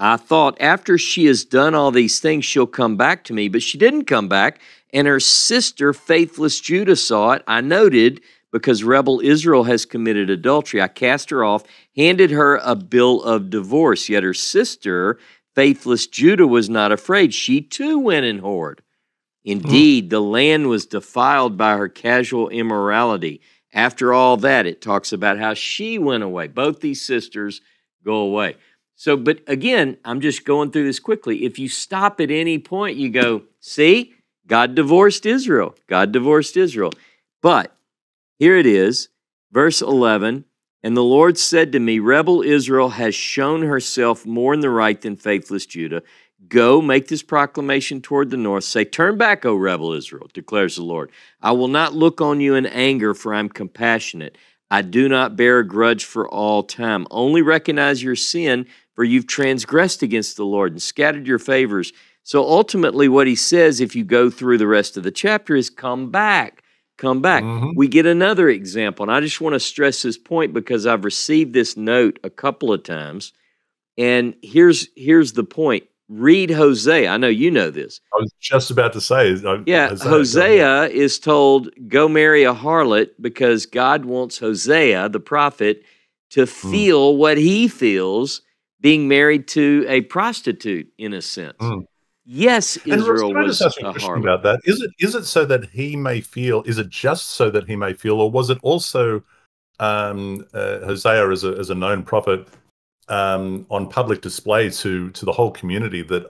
I thought, after she has done all these things, she'll come back to me. But she didn't come back, and her sister, faithless Judah, saw it. I noted, because rebel Israel has committed adultery, I cast her off, handed her a bill of divorce. Yet her sister, faithless Judah, was not afraid. She too went and whored. Indeed, mm. the land was defiled by her casual immorality. After all that, it talks about how she went away. Both these sisters go away. So, but again, I'm just going through this quickly. If you stop at any point, you go, see, God divorced Israel. God divorced Israel. But here it is, verse eleven, and the Lord said to me, rebel Israel has shown herself more in the right than faithless Judah. Go, make this proclamation toward the north. Say, turn back, O rebel Israel, declares the Lord. I will not look on you in anger, for I am compassionate. I do not bear a grudge for all time. Only recognize your sin, for you've transgressed against the Lord and scattered your favors. So ultimately what he says, if you go through the rest of the chapter, is come back. Come back. Mm-hmm. We get another example, and I just want to stress this point because I've received this note a couple of times, and here's here's the point. Read Hosea. I know you know this. I was just about to say. I, yeah, Hosea, Hosea is told, go marry a harlot because God wants Hosea, the prophet, to feel mm. what he feels being married to a prostitute, in a sense. Mm. Yes, Israel was a harlot. About that, is it is it so that he may feel? Is it just so that he may feel, or was it also um, uh, Hosea as a as a known prophet um, on public display to to the whole community that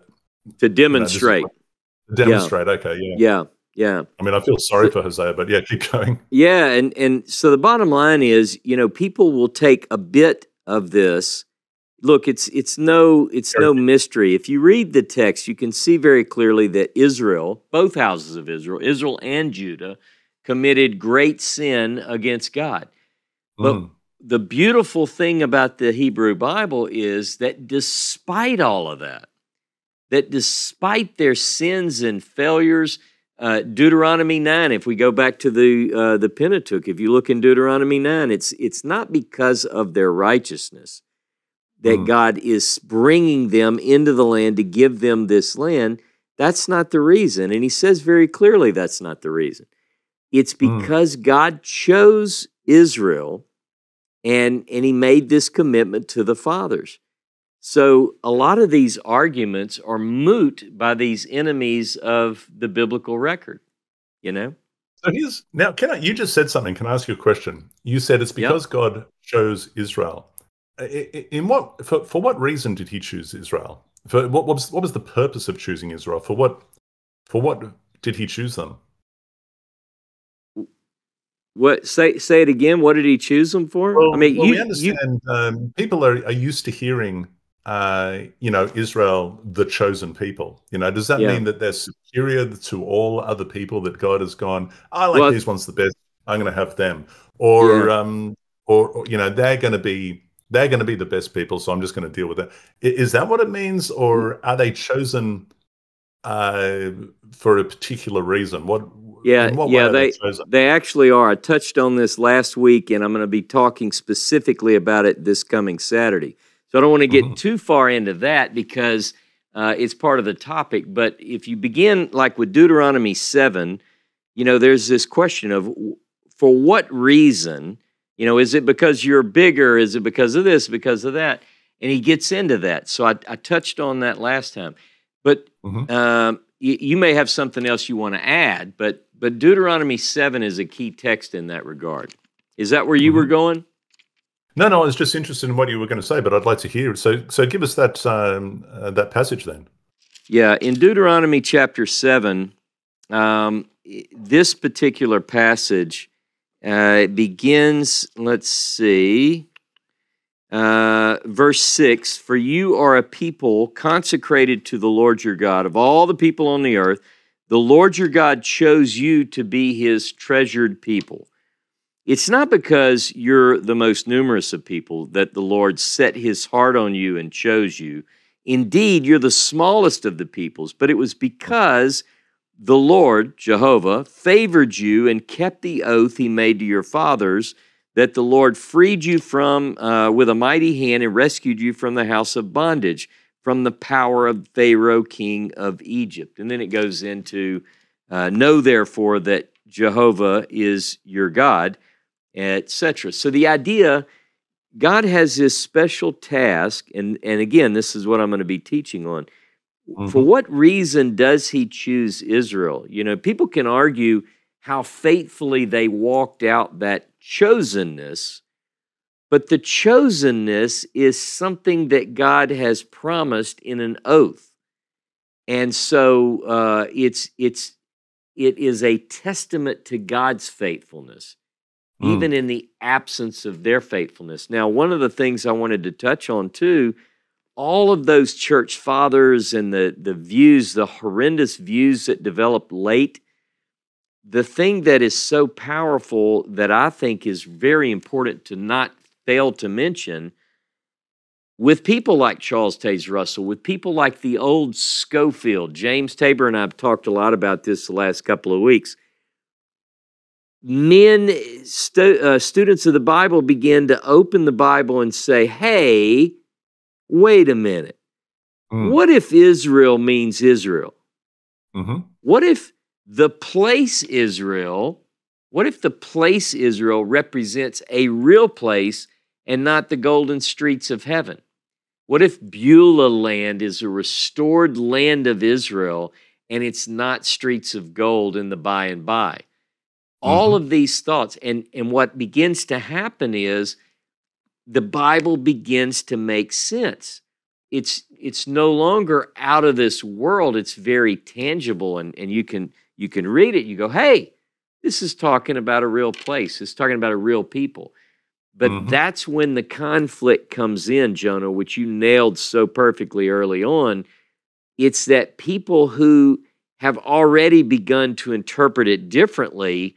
to demonstrate? You know, to demonstrate. Yeah. Okay. Yeah. Yeah. Yeah. I mean, I feel sorry for Hosea, but yeah, keep going. Yeah, and and so the bottom line is, you know, people will take a bit of this. Look, it's it's no it's no mystery. If you read the text, you can see very clearly that Israel, both houses of Israel, Israel and Judah, committed great sin against God. But mm. the beautiful thing about the Hebrew Bible is that despite all of that, that despite their sins and failures, uh, Deuteronomy nine. If we go back to the uh, the Pentateuch, if you look in Deuteronomy nine, it's it's not because of their righteousness that mm. God is bringing them into the land to give them this land. That's not the reason. And he says very clearly that's not the reason. It's because mm. God chose Israel, and, and he made this commitment to the fathers. So a lot of these arguments are moot by these enemies of the biblical record, you know? So here's, now, can I, you just said something. Can I ask you a question? You said it's because yep. God chose Israel. In what, for, for what reason did he choose Israel? For what, what was, what was the purpose of choosing Israel? For what, for what did he choose them? What, say, say it again. What did he choose them for? Well, I mean, well, you, we understand you, um, people are, are used to hearing, uh, you know, Israel, the chosen people. You know, does that yeah. mean that they're superior to all other people that God has gone, I like well, these ones the best, I'm going to have them. Or, yeah. um, or, or, you know, they're going to be, they're going to be the best people, so I'm just going to deal with that. Is that what it means? Or are they chosen uh, for a particular reason? What? Yeah, yeah, they, they actually are. I touched on this last week, and I'm going to be talking specifically about it this coming Saturday. So I don't want to get mm-hmm. too far into that because uh, it's part of the topic. But if you begin, like with Deuteronomy seven, you know, there's this question of for what reason, you know, is it because you're bigger? Is it because of this, because of that? And he gets into that. So I, I touched on that last time. But mm-hmm. um, you, you may have something else you want to add, but But Deuteronomy seven is a key text in that regard. Is that where you were going? No, no, I was just interested in what you were going to say, but I'd like to hear it. So, so give us that, um, uh, that passage then. Yeah, in Deuteronomy chapter seven, um, this particular passage uh, begins, let's see, uh, verse six, "For you are a people consecrated to the Lord your God. Of all the people on the earth, the Lord your God chose you to be his treasured people." It's not because you're the most numerous of people that the Lord set his heart on you and chose you. Indeed, you're the smallest of the peoples, but it was because the Lord, Jehovah, favored you and kept the oath he made to your fathers, that the Lord freed you from uh, with a mighty hand and rescued you from the house of bondage, from the power of Pharaoh, king of Egypt. And then it goes into, uh, know therefore that Jehovah is your God, et cetera. So the idea, God has this special task, and, and again, this is what I'm going to be teaching on. Mm-hmm. For what reason does he choose Israel? You know, people can argue how faithfully they walked out that chosenness, but the chosenness is something that God has promised in an oath. And so uh, it's, it's, it is a testament to God's faithfulness, mm. even in the absence of their faithfulness. Now, one of the things I wanted to touch on too, all of those church fathers and the, the views, the horrendous views that developed late, the thing that is so powerful that I think is very important to not failed to mention, with people like Charles Taze Russell, with people like the old Schofield, James Tabor and I have talked a lot about this the last couple of weeks. Men, stu uh, students of the Bible began to open the Bible and say, hey, wait a minute. Mm. What if Israel means Israel? Mm-hmm. What if the place Israel, what if the place Israel represents a real place and not the golden streets of heaven? What if Beulah land is a restored land of Israel and it's not streets of gold in the by and by? Mm-hmm. All of these thoughts, and, and what begins to happen is the Bible begins to make sense. It's, it's no longer out of this world. It's very tangible, and, and you, can, you can read it. You go, hey, this is talking about a real place. It's talking about a real people. But mm-hmm. that's when the conflict comes in, Jonah, which you nailed so perfectly early on. It's that people who have already begun to interpret it differently,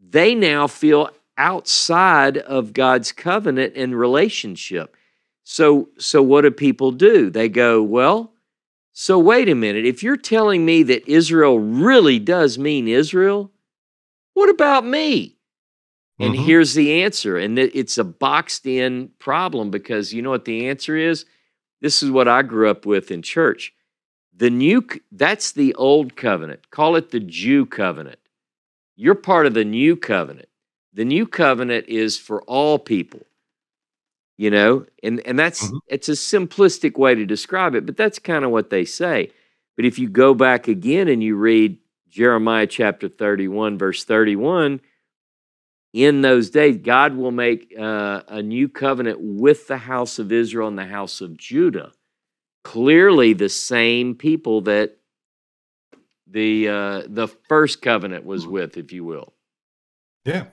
they now feel outside of God's covenant and relationship. So, so what do people do? They go, well, so wait a minute. If you're telling me that Israel really does mean Israel, what about me? And mm-hmm. here's the answer. And it's a boxed-in problem because you know what the answer is? This is what I grew up with in church. The new, that's the old covenant. Call it the Jew covenant. You're part of the new covenant. The new covenant is for all people. you know, and, and that's, mm-hmm. it's a simplistic way to describe it, but that's kind of what they say. But if you go back again and you read Jeremiah chapter thirty-one, verse thirty-one, in those days, God will make uh, a new covenant with the house of Israel and the house of Judah. Clearly the same people that the, uh, the first covenant was with, if you will. Yeah,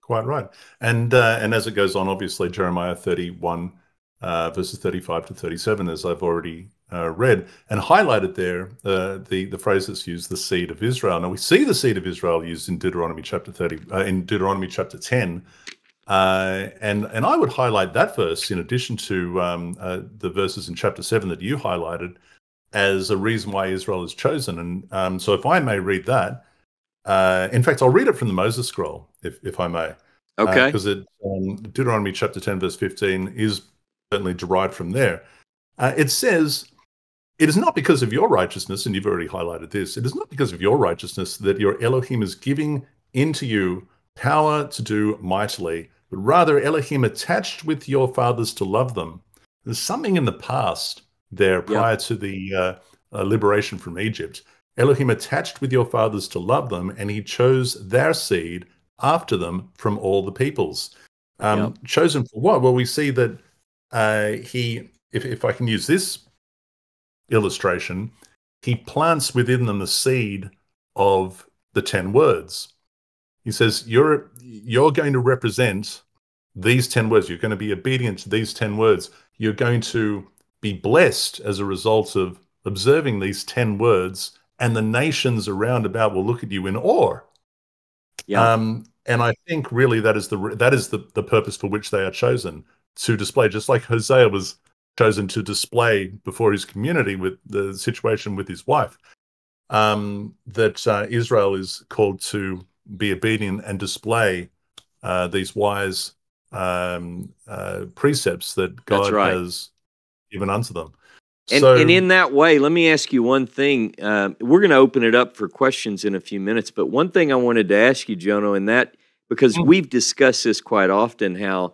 quite right. And, uh, and as it goes on, obviously, Jeremiah thirty-one, uh, verses thirty-five to thirty-seven, as I've already uh, read, and highlighted there, uh, the, the phrase that's used, the seed of Israel. Now, we see the seed of Israel used in Deuteronomy chapter thirty, uh, in Deuteronomy chapter ten. Uh, and, and I would highlight that verse, in addition to um, uh, the verses in chapter seven that you highlighted, as a reason why Israel is chosen. And um, so if I may read that, uh, in fact, I'll read it from the Moses scroll, if, if I may. Okay. Because uh, um, Deuteronomy chapter ten, verse fifteen is certainly derived from there. Uh, it says, "It is not because of your righteousness," and you've already highlighted this, "it is not because of your righteousness that your Elohim is giving into you power to do mightily, but rather Elohim attached with your fathers to love them." There's something in the past there prior yep. to the uh, uh, liberation from Egypt. "Elohim attached with your fathers to love them, and he chose their seed after them from all the peoples." Um, yep. Chosen for what? Well, we see that uh, he, if, if I can use this illustration, he plants within them the seed of the ten words. He says, you're, you're going to represent these ten words. You're going to be obedient to these ten words. You're going to be blessed as a result of observing these ten words, and the nations around about will look at you in awe. Yeah. Um, and I think really that is, the, that is the, the purpose for which they are chosen, to display, just like Hosea was chosen to display before his community with the situation with his wife, um, that uh, Israel is called to be obedient and display uh, these wise um, uh, precepts that God right. has given unto them. And, so, and in that way, let me ask you one thing. Uh, we're going to open it up for questions in a few minutes, but one thing I wanted to ask you, Jono, and that, because we've discussed this quite often, how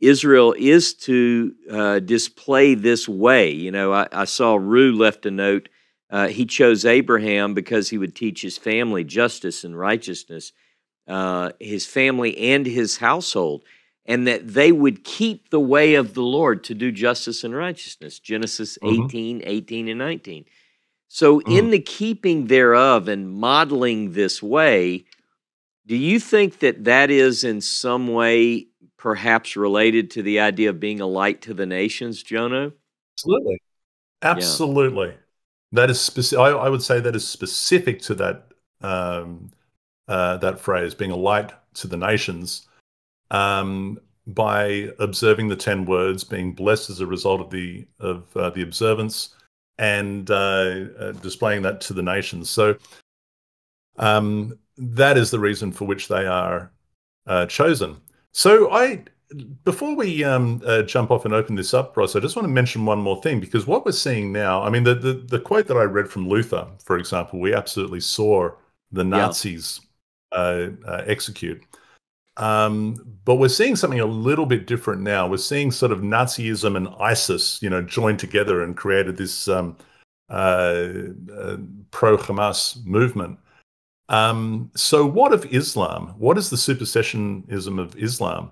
Israel is to uh, display this way. You know, I, I saw Rue left a note. Uh, he chose Abraham because he would teach his family justice and righteousness, uh, his family and his household, and that they would keep the way of the Lord to do justice and righteousness, Genesis mm-hmm. eighteen, eighteen, and nineteen. So mm-hmm. in the keeping thereof and modeling this way, do you think that that is in some way perhaps related to the idea of being a light to the nations, Jono? Absolutely. Absolutely. Yeah. That is specific. I, I would say that is specific to that um, uh, that phrase, being a light to the nations, um, by observing the ten words, being blessed as a result of the of uh, the observance, and uh, uh, displaying that to the nations. So um, that is the reason for which they are uh, chosen. So I. Before we um, uh, jump off and open this up, Ross, I just want to mention one more thing, because what we're seeing now, I mean, the, the, the quote that I read from Luther, for example, we absolutely saw the Nazis yeah. uh, uh, execute. Um, but we're seeing something a little bit different now. We're seeing sort of Nazism and ISIS, you know, joined together and created this um, uh, uh, pro-Hamas movement. Um, so what of Islam? What is the supersessionism of Islam?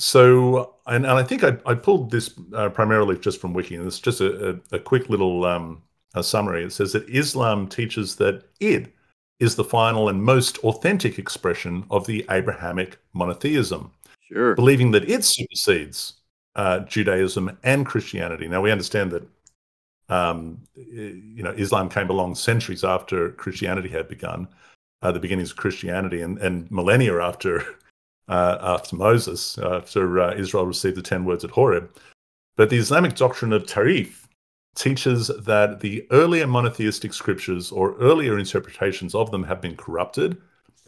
So, and, and I think I, I pulled this uh, primarily just from Wiki, and it's just a, a, a quick little um, a summary. It says that Islam teaches that it is the final and most authentic expression of the Abrahamic monotheism, sure. believing that it supersedes uh, Judaism and Christianity. Now, we understand that um, you know, Islam came along centuries after Christianity had begun, uh, the beginnings of Christianity, and, and millennia after Uh, after Moses, after uh, Israel received the ten words at Horeb. But the Islamic doctrine of Tarif teaches that the earlier monotheistic scriptures or earlier interpretations of them have been corrupted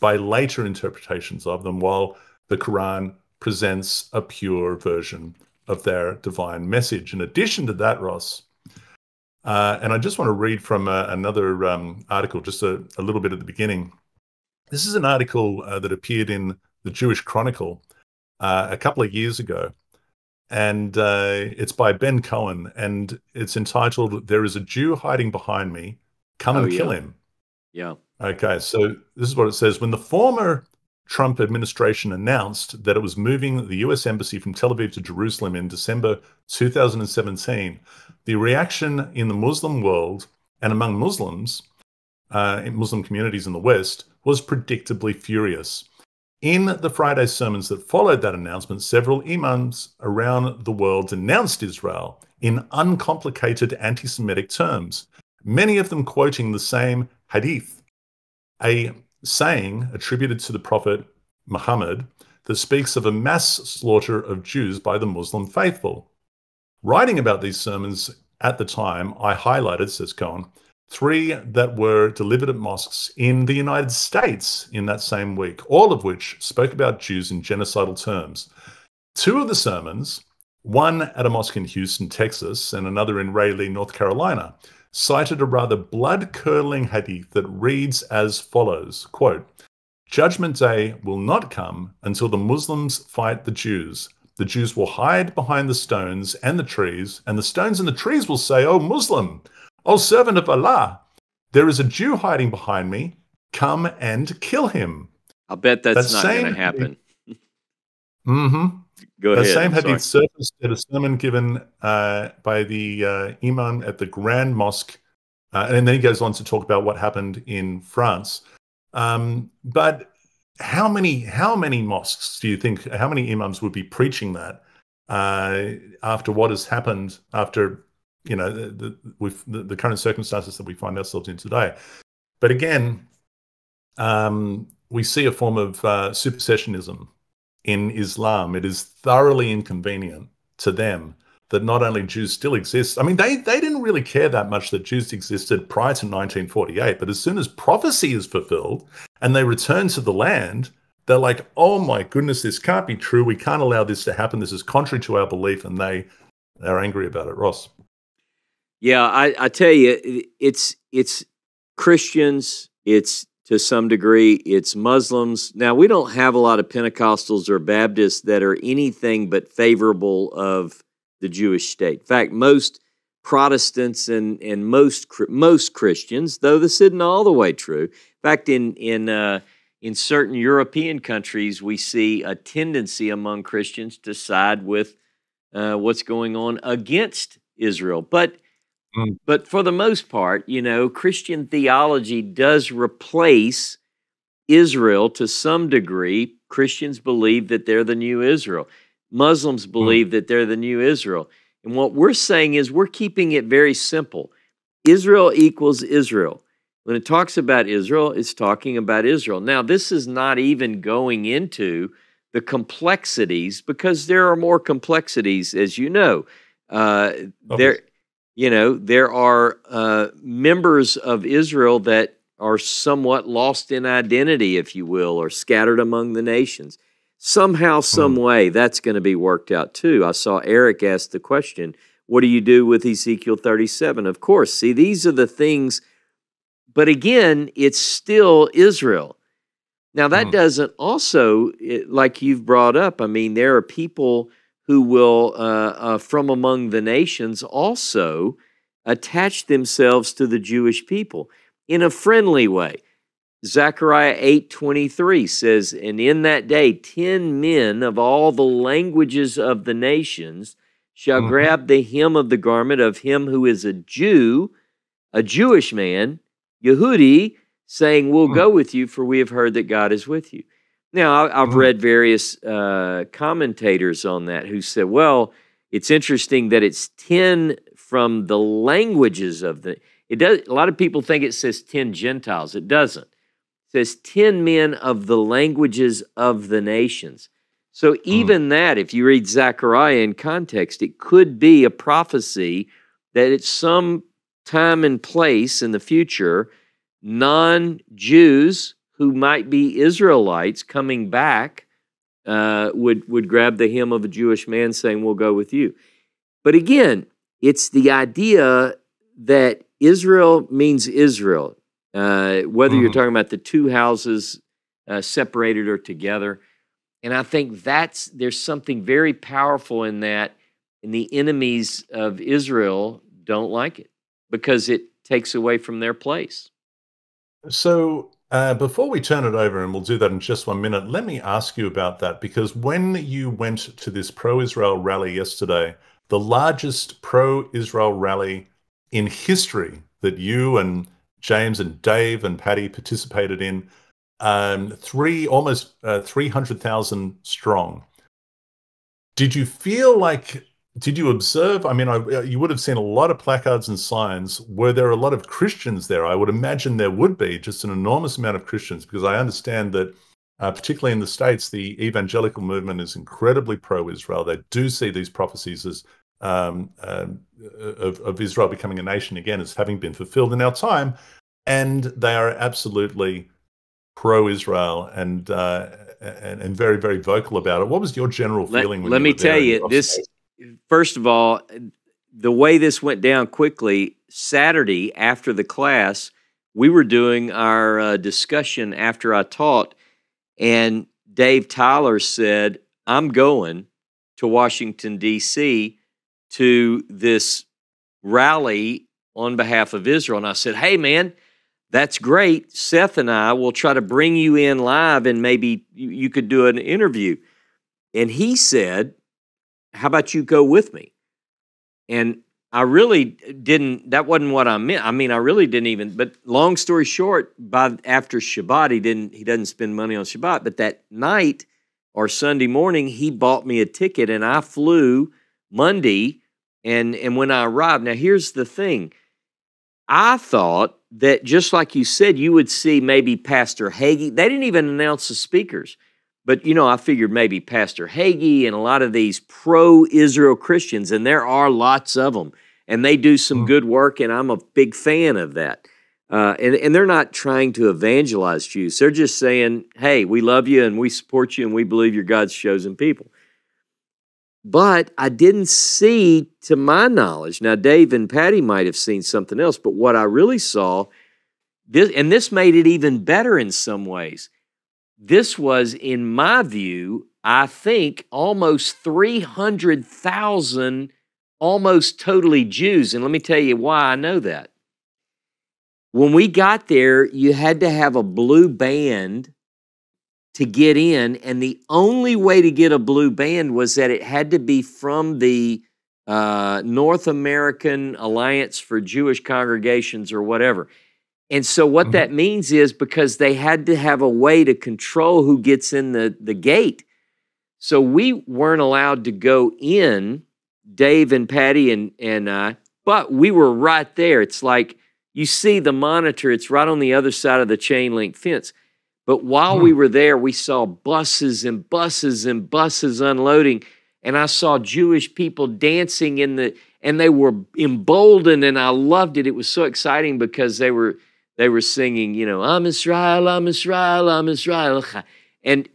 by later interpretations of them, while the Quran presents a pure version of their divine message. In addition to that, Ross, uh, and I just want to read from uh, another um, article, just a, a little bit at the beginning. This is an article uh, that appeared in the Jewish Chronicle uh, a couple of years ago, and uh, it's by Ben Cohen, and it's entitled "There Is a Jew Hiding Behind Me, Come oh, and yeah. Kill Him." Yeah. Okay, so this is what it says. When the former Trump administration announced that it was moving the U S Embassy from Tel Aviv to Jerusalem in December two thousand seventeen, the reaction in the Muslim world and among Muslims, uh, in Muslim communities in the West, was predictably furious. In the Friday sermons that followed that announcement, several imams around the world denounced Israel in uncomplicated anti-Semitic terms, many of them quoting the same hadith, a saying attributed to the Prophet Muhammad that speaks of a mass slaughter of Jews by the Muslim faithful. Writing about these sermons at the time, I highlighted, says Cohen, three that were delivered at mosques in the United States in that same week, all of which spoke about Jews in genocidal terms. Two of the sermons, one at a mosque in Houston, Texas, and another in Raleigh, North Carolina, cited a rather blood-curdling hadith that reads as follows, quote, "Judgment Day will not come until the Muslims fight the Jews. The Jews will hide behind the stones and the trees, and the stones and the trees will say, 'O Muslim, O servant of Allah, there is a Jew hiding behind me. Come and kill him.'" I'll bet that's that not going to happen. Mm-hmm. Go ahead. The same hadith surfaced at a sermon given uh, by the uh, imam at the Grand Mosque. Uh, and then he goes on to talk about what happened in France. Um, but how many, how many mosques do you think, how many imams would be preaching that uh, after what has happened, after, you know, the, the, with the, the current circumstances that we find ourselves in today? But again, um, we see a form of uh, supersessionism in Islam. It is thoroughly inconvenient to them that not only Jews still exist. I mean, they, they didn't really care that much that Jews existed prior to nineteen forty-eight, but as soon as prophecy is fulfilled and they return to the land, they're like, oh my goodness, this can't be true. We can't allow this to happen. This is contrary to our belief, and they are angry about it, Ross. Yeah, I, I tell you, it's, it's Christians, it's to some degree, it's Muslims. Now, we don't have a lot of Pentecostals or Baptists that are anything but favorable of the Jewish state. In fact, most Protestants and, and most most Christians, though this isn't all the way true. In fact, in, in, uh, in certain European countries, we see a tendency among Christians to side with uh, what's going on against Israel. But But for the most part, you know, Christian theology does replace Israel to some degree. Christians believe that they're the new Israel. Muslims believe that they're the new Israel. And what we're saying is we're keeping it very simple. Israel equals Israel. When it talks about Israel, it's talking about Israel. Now, this is not even going into the complexities, because there are more complexities, as you know. Uh, there... You know, there are uh, members of Israel that are somewhat lost in identity, if you will, or scattered among the nations. Somehow, some way, that's going to be worked out too. I saw Eric ask the question, what do you do with Ezekiel thirty-seven? Of course, see, these are the things, but again, it's still Israel. Now, that doesn't also, like you've brought up, I mean, there are people who will, uh, uh, from among the nations, also attach themselves to the Jewish people in a friendly way. Zechariah eight twenty-three says, "And in that day, ten men of all the languages of the nations shall mm-hmm. grab the hem of the garment of him who is a Jew, a Jewish man, Yehudi, saying, 'We'll mm-hmm. go with you, for we have heard that God is with you.'" Now, I've read various uh, commentators on that who said, well, it's interesting that it's ten from the languages of the... It does, a lot of people think it says ten Gentiles. It doesn't. It says ten men of the languages of the nations. So even mm. that, if you read Zechariah in context, it could be a prophecy that at some time and place in the future, non-Jews who might be Israelites coming back uh, would, would grab the hem of a Jewish man saying, "We'll go with you." But again, it's the idea that Israel means Israel, uh, whether mm-hmm. you're talking about the two houses uh, separated or together. And I think that's, there's something very powerful in that, And the enemies of Israel don't like it because it takes away from their place. So uh, before we turn it over, and we'll do that in just one minute, let me ask you about that, because when you went to this pro-Israel rally yesterday, the largest pro-Israel rally in history that you and James and Dave and Patty participated in, um, three almost uh, three hundred thousand strong. Did you feel like, did you observe, I mean, I, you would have seen a lot of placards and signs. Were there a lot of Christians there? I would imagine there would be just an enormous amount of Christians, because I understand that, uh, particularly in the States, the evangelical movement is incredibly pro-Israel. They do see these prophecies as um, uh, of, of Israel becoming a nation again as having been fulfilled in our time, and they are absolutely pro-Israel and, uh, and and very, very vocal about it. What was your general feeling? Let, when let you me tell you, this. States? First of all, the way this went down quickly, Saturday after the class, we were doing our uh, discussion after I taught, and Dave Tyler said, I'm going to Washington, D C to this rally on behalf of Israel. And I said, hey, man, that's great. Seth and I will try to bring you in live, and maybe you could do an interview. And he said, how about you go with me? And I really didn't, that wasn't what I meant. I mean, I really didn't even, but long story short, by after Shabbat, he didn't, he doesn't spend money on Shabbat, but that night or Sunday morning, he bought me a ticket, and I flew Monday, and, and when I arrived, now here's the thing. I thought that just like you said, you would see maybe Pastor Hagee. They didn't even announce the speakers. But, you know, I figured maybe Pastor Hagee and a lot of these pro-Israel Christians, and there are lots of them, and they do some good work, and I'm a big fan of that. Uh, and, and they're not trying to evangelize Jews. They're just saying, hey, we love you, and we support you, and we believe you're God's chosen people. But I didn't see, to my knowledge, now Dave and Patty might have seen something else, but what I really saw, this, and this made it even better in some ways, this was, in my view, I think, almost three hundred thousand almost totally Jews. And let me tell you why I know that. When we got there, you had to have a blue band to get in, and the only way to get a blue band was that it had to be from the uh, North American Alliance for Jewish Congregations or whatever. And so what that means is, because they had to have a way to control who gets in the, the gate. So we weren't allowed to go in, Dave and Patty and, and I, but we were right there. It's like, you see the monitor, it's right on the other side of the chain link fence. But while we were there, we saw buses and buses and buses unloading. And I saw Jewish people dancing in the, and they were emboldened, and I loved it. It was so exciting because they were, They were singing, you know, Am Israel, Am Israel, Am Israel. And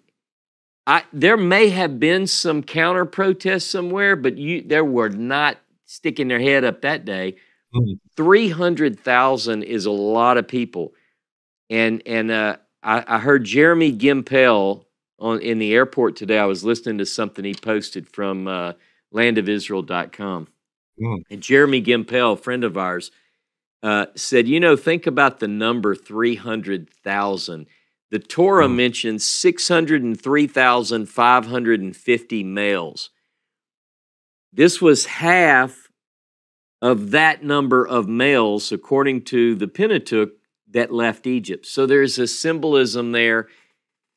I, there may have been some counter protest somewhere, but you, they were not sticking their head up that day. Mm. three hundred thousand is a lot of people. And, and uh, I, I heard Jeremy Gimpel on, in the airport today. I was listening to something he posted from uh, land of israel dot com. Mm. And Jeremy Gimpel, a friend of ours, Uh, said, you know, think about the number three hundred thousand. The Torah mm. mentions six hundred three thousand five hundred fifty males. This was half of that number of males, according to the Pentateuch, that left Egypt. So there's a symbolism there.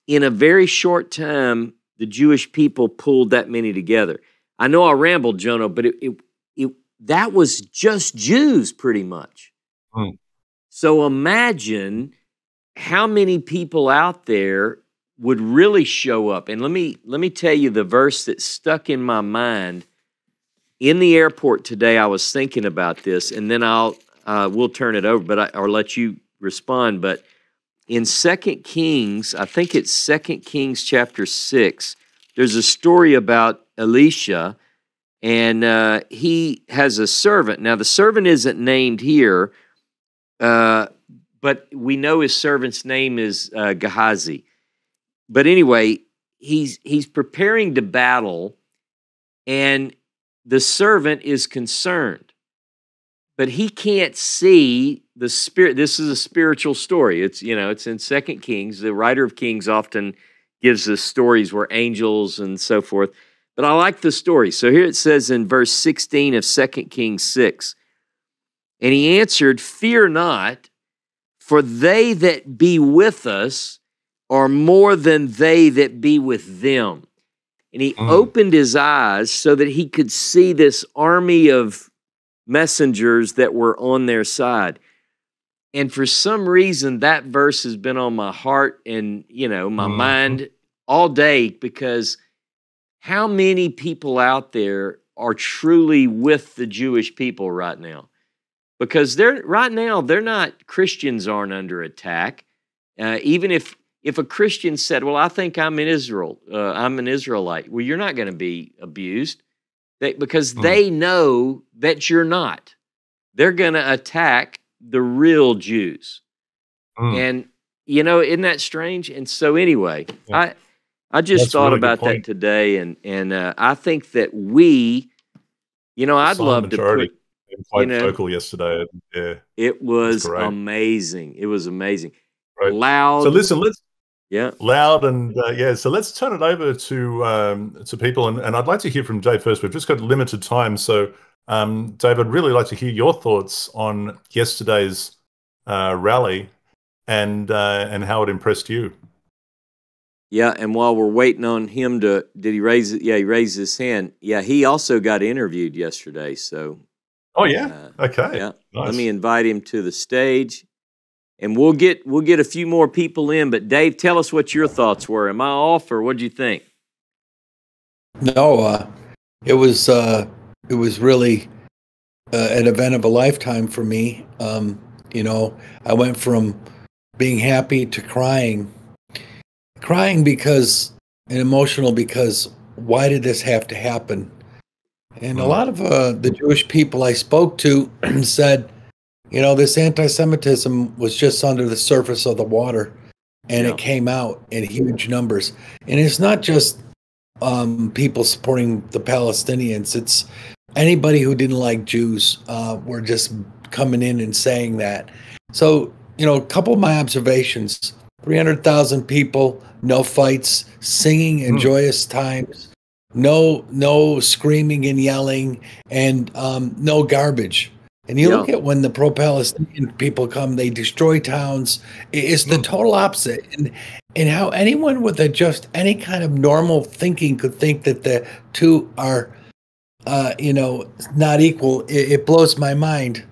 In a very short time, the Jewish people pulled that many together. I know I rambled, Jonah, but it, it, it, that was just Jews, pretty much. So imagine how many people out there would really show up. And let me, let me tell you the verse that stuck in my mind. In the airport today, I was thinking about this, and then I'll, uh, we'll turn it over, but I, or let you respond. But in Second Kings, I think it's Second Kings chapter six, there's a story about Elisha, and uh, he has a servant. Now, the servant isn't named here, Uh, but we know his servant's name is uh, Gehazi. But anyway, he's he's preparing to battle, and the servant is concerned, but he can't see the spirit. This is a spiritual story. It's, you know, it's in Second Kings. The writer of Kings often gives us stories where angels and so forth. But I like the story. So here it says in verse sixteen of Second Kings six, and he answered, fear not, for they that be with us are more than they that be with them. And he mm. opened his eyes so that he could see this army of messengers that were on their side. And for some reason, that verse has been on my heart and, you know, my mm. mind all day, because how many people out there are truly with the Jewish people right now? Because they're right now, they're not, Christians aren't under attack. Uh, even if If a Christian said, well, I think I'm in Israel, uh, I'm an Israelite, well, you're not going to be abused, they, because mm. they know that you're not. They're going to attack the real Jews. Mm. And, you know, isn't that strange? And so anyway, yeah. I I just That's thought really about that today, and, and uh, I think that we, you know, I'd Simon love to put, you know, vocal yesterday. Yeah, it was amazing. It was amazing. Right. Loud. So listen, let's... Yeah, loud and uh, yeah. So let's turn it over to um, to people, and, and I'd like to hear from Dave first. We've just got limited time, so um, Dave, I'd really like to hear your thoughts on yesterday's uh, rally and uh, and how it impressed you. Yeah, and while we're waiting on him to, did he raise it? Yeah, he raised his hand. Yeah, he also got interviewed yesterday. So. Oh yeah. Uh, okay. Yeah. Nice. Let me invite him to the stage. And we'll get we'll get a few more people in, but Dave, tell us what your thoughts were. Am I off, or what'd you think? No, uh, it was uh, it was really uh, an event of a lifetime for me. Um, you know, I went from being happy to crying, crying because and emotional because why did this have to happen? And a lot of uh, the Jewish people I spoke to said, you know, this anti-Semitism was just under the surface of the water, and yeah. it came out in huge numbers. And it's not just um, people supporting the Palestinians. It's anybody who didn't like Jews uh, were just coming in and saying that. So, you know, a couple of my observations, three hundred thousand people, no fights, singing in mm. joyous times, no, no screaming and yelling, and um, no garbage. And you yeah. look at when the pro-Palestinian people come, they destroy towns. It's the total opposite. And, and how anyone with a, just any kind of normal thinking could think that the two are, uh, you know, not equal, it, it blows my mind.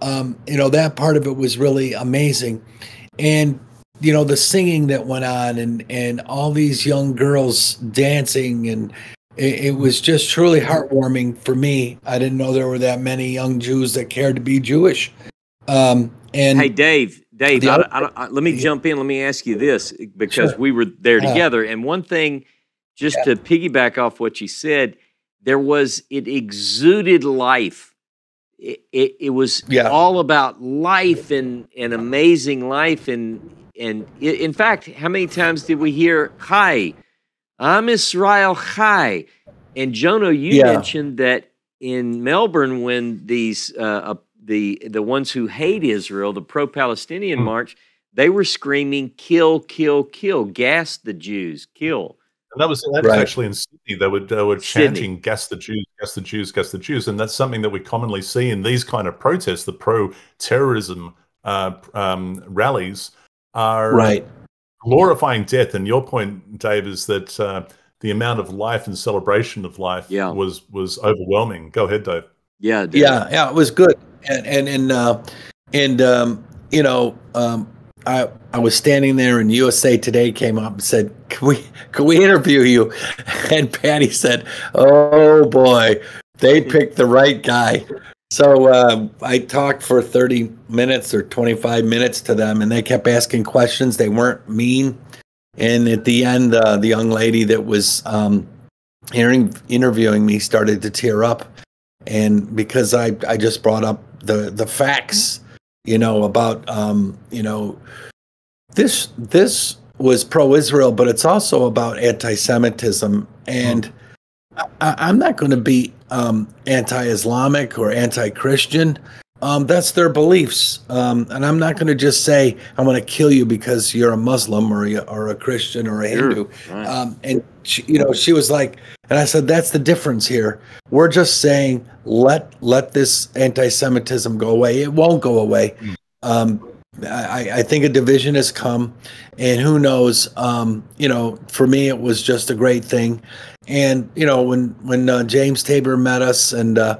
Um, you know, that part of it was really amazing. And, you know, the singing that went on and, and all these young girls dancing and, it was just truly heartwarming for me. I didn't know there were that many young Jews that cared to be Jewish. Um, and hey, Dave, Dave, I, I, I, let me jump in. Let me ask you this, because sure. we were there together. And one thing, just yeah. to piggyback off what you said, there was, it exuded life. It, it, it was yeah. all about life and, and amazing life. And, and it, in fact, how many times did we hear, hi, I'm Israel Chai. And Jonah, you yeah. mentioned that in Melbourne, when these uh, uh, the the ones who hate Israel, the pro-Palestinian mm. march, they were screaming, "Kill, kill, kill! Gas the Jews! Kill!" And that was that right. was actually in Sydney. They were they were chanting, Sydney. "Gas the Jews! Gas the Jews! Gas the Jews!" And that's something that we commonly see in these kind of protests. The pro-terrorism uh, um, rallies are right. glorifying death, and your point, Dave, is that uh, the amount of life and celebration of life yeah. was was overwhelming. Go ahead, Dave. Yeah, Dave. yeah, yeah. It was good, and and and uh, and um, you know, um, I I was standing there, and U S A Today came up and said, "Can we can we interview you?" And Patty said, "Oh boy, they picked the right guy." So uh, I talked for thirty minutes or twenty-five minutes to them, and they kept asking questions. They weren't mean. And at the end, uh, the young lady that was um, hearing, interviewing me started to tear up. And because I, I just brought up the, the facts, you know, about, um, you know, this, this was pro-Israel, but it's also about anti-Semitism. And I, I'm not going to be um, anti-Islamic or anti-Christian. Um, that's their beliefs. Um, and I'm not going to just say, I'm going to kill you because you're a Muslim or a, or a Christian or a Hindu. Sure. Right. Um, and, she, you know, she was like, and I said, that's the difference here. We're just saying, let let this anti-Semitism go away. It won't go away. Mm. Um, I, I think a division has come, and who knows, um, you know, for me, it was just a great thing. And, you know, when, when uh, James Tabor met us and, uh,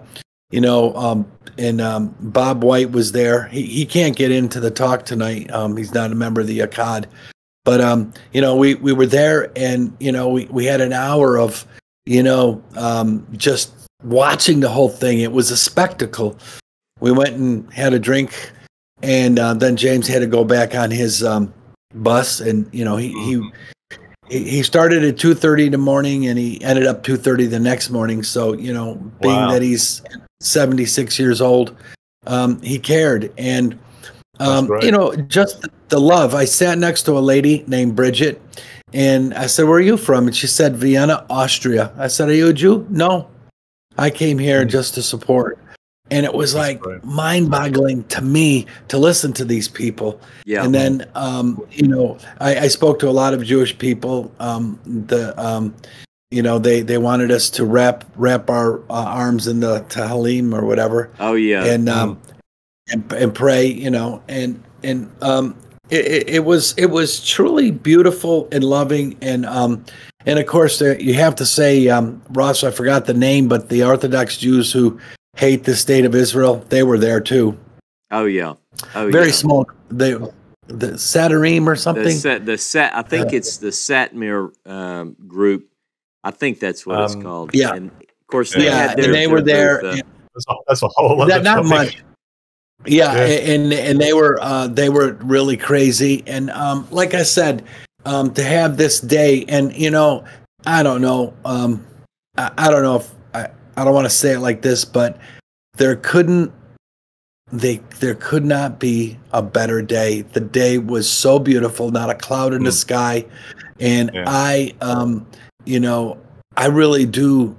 you know, um, and um, Bob White was there. He, he can't get into the talk tonight. Um, he's not a member of the A C O D. But, um, you know, we, we were there, and, you know, we, we had an hour of, you know, um, just watching the whole thing. It was a spectacle. We went and had a drink, and uh, then James had to go back on his um, bus. And, you know, he he he started at two thirty in the morning, and he ended up two thirty the next morning. So, you know, being wow. that he's seventy-six years old, um, he cared. And, um, you know, just the love. I sat next to a lady named Bridget, and I said, where are you from? And she said, Vienna, Austria. I said, are you a Jew? No, I came here just to support. And it was like mind-boggling to me to listen to these people. Yeah. And then, um, you know, I, I spoke to a lot of Jewish people. Um, the, um, you know, they they wanted us to wrap wrap our uh, arms in the Tehillim or whatever. Oh yeah. And um, mm. and, and pray, you know, and and um, it, it was it was truly beautiful and loving, and um, and of course there, you have to say, um, Ross, I forgot the name, but the Orthodox Jews who hate the state of Israel, they were there too. Oh yeah, oh very yeah. small. They, the Satarim or something. The set, the set. I think uh, it's the Satmir um, group. I think that's what um, it's called. Yeah, and of course they yeah, had their, and they were there. Group, uh, that's, a, that's a whole other that, not much. Yeah, yeah, and and they were uh, they were really crazy, and um, like I said, um, to have this day, and you know, I don't know, um, I, I don't know if. I don't want to say it like this, but there couldn't, they, there could not be a better day. The day was so beautiful, not a cloud in mm. the sky. And yeah. I, um, you know, I really do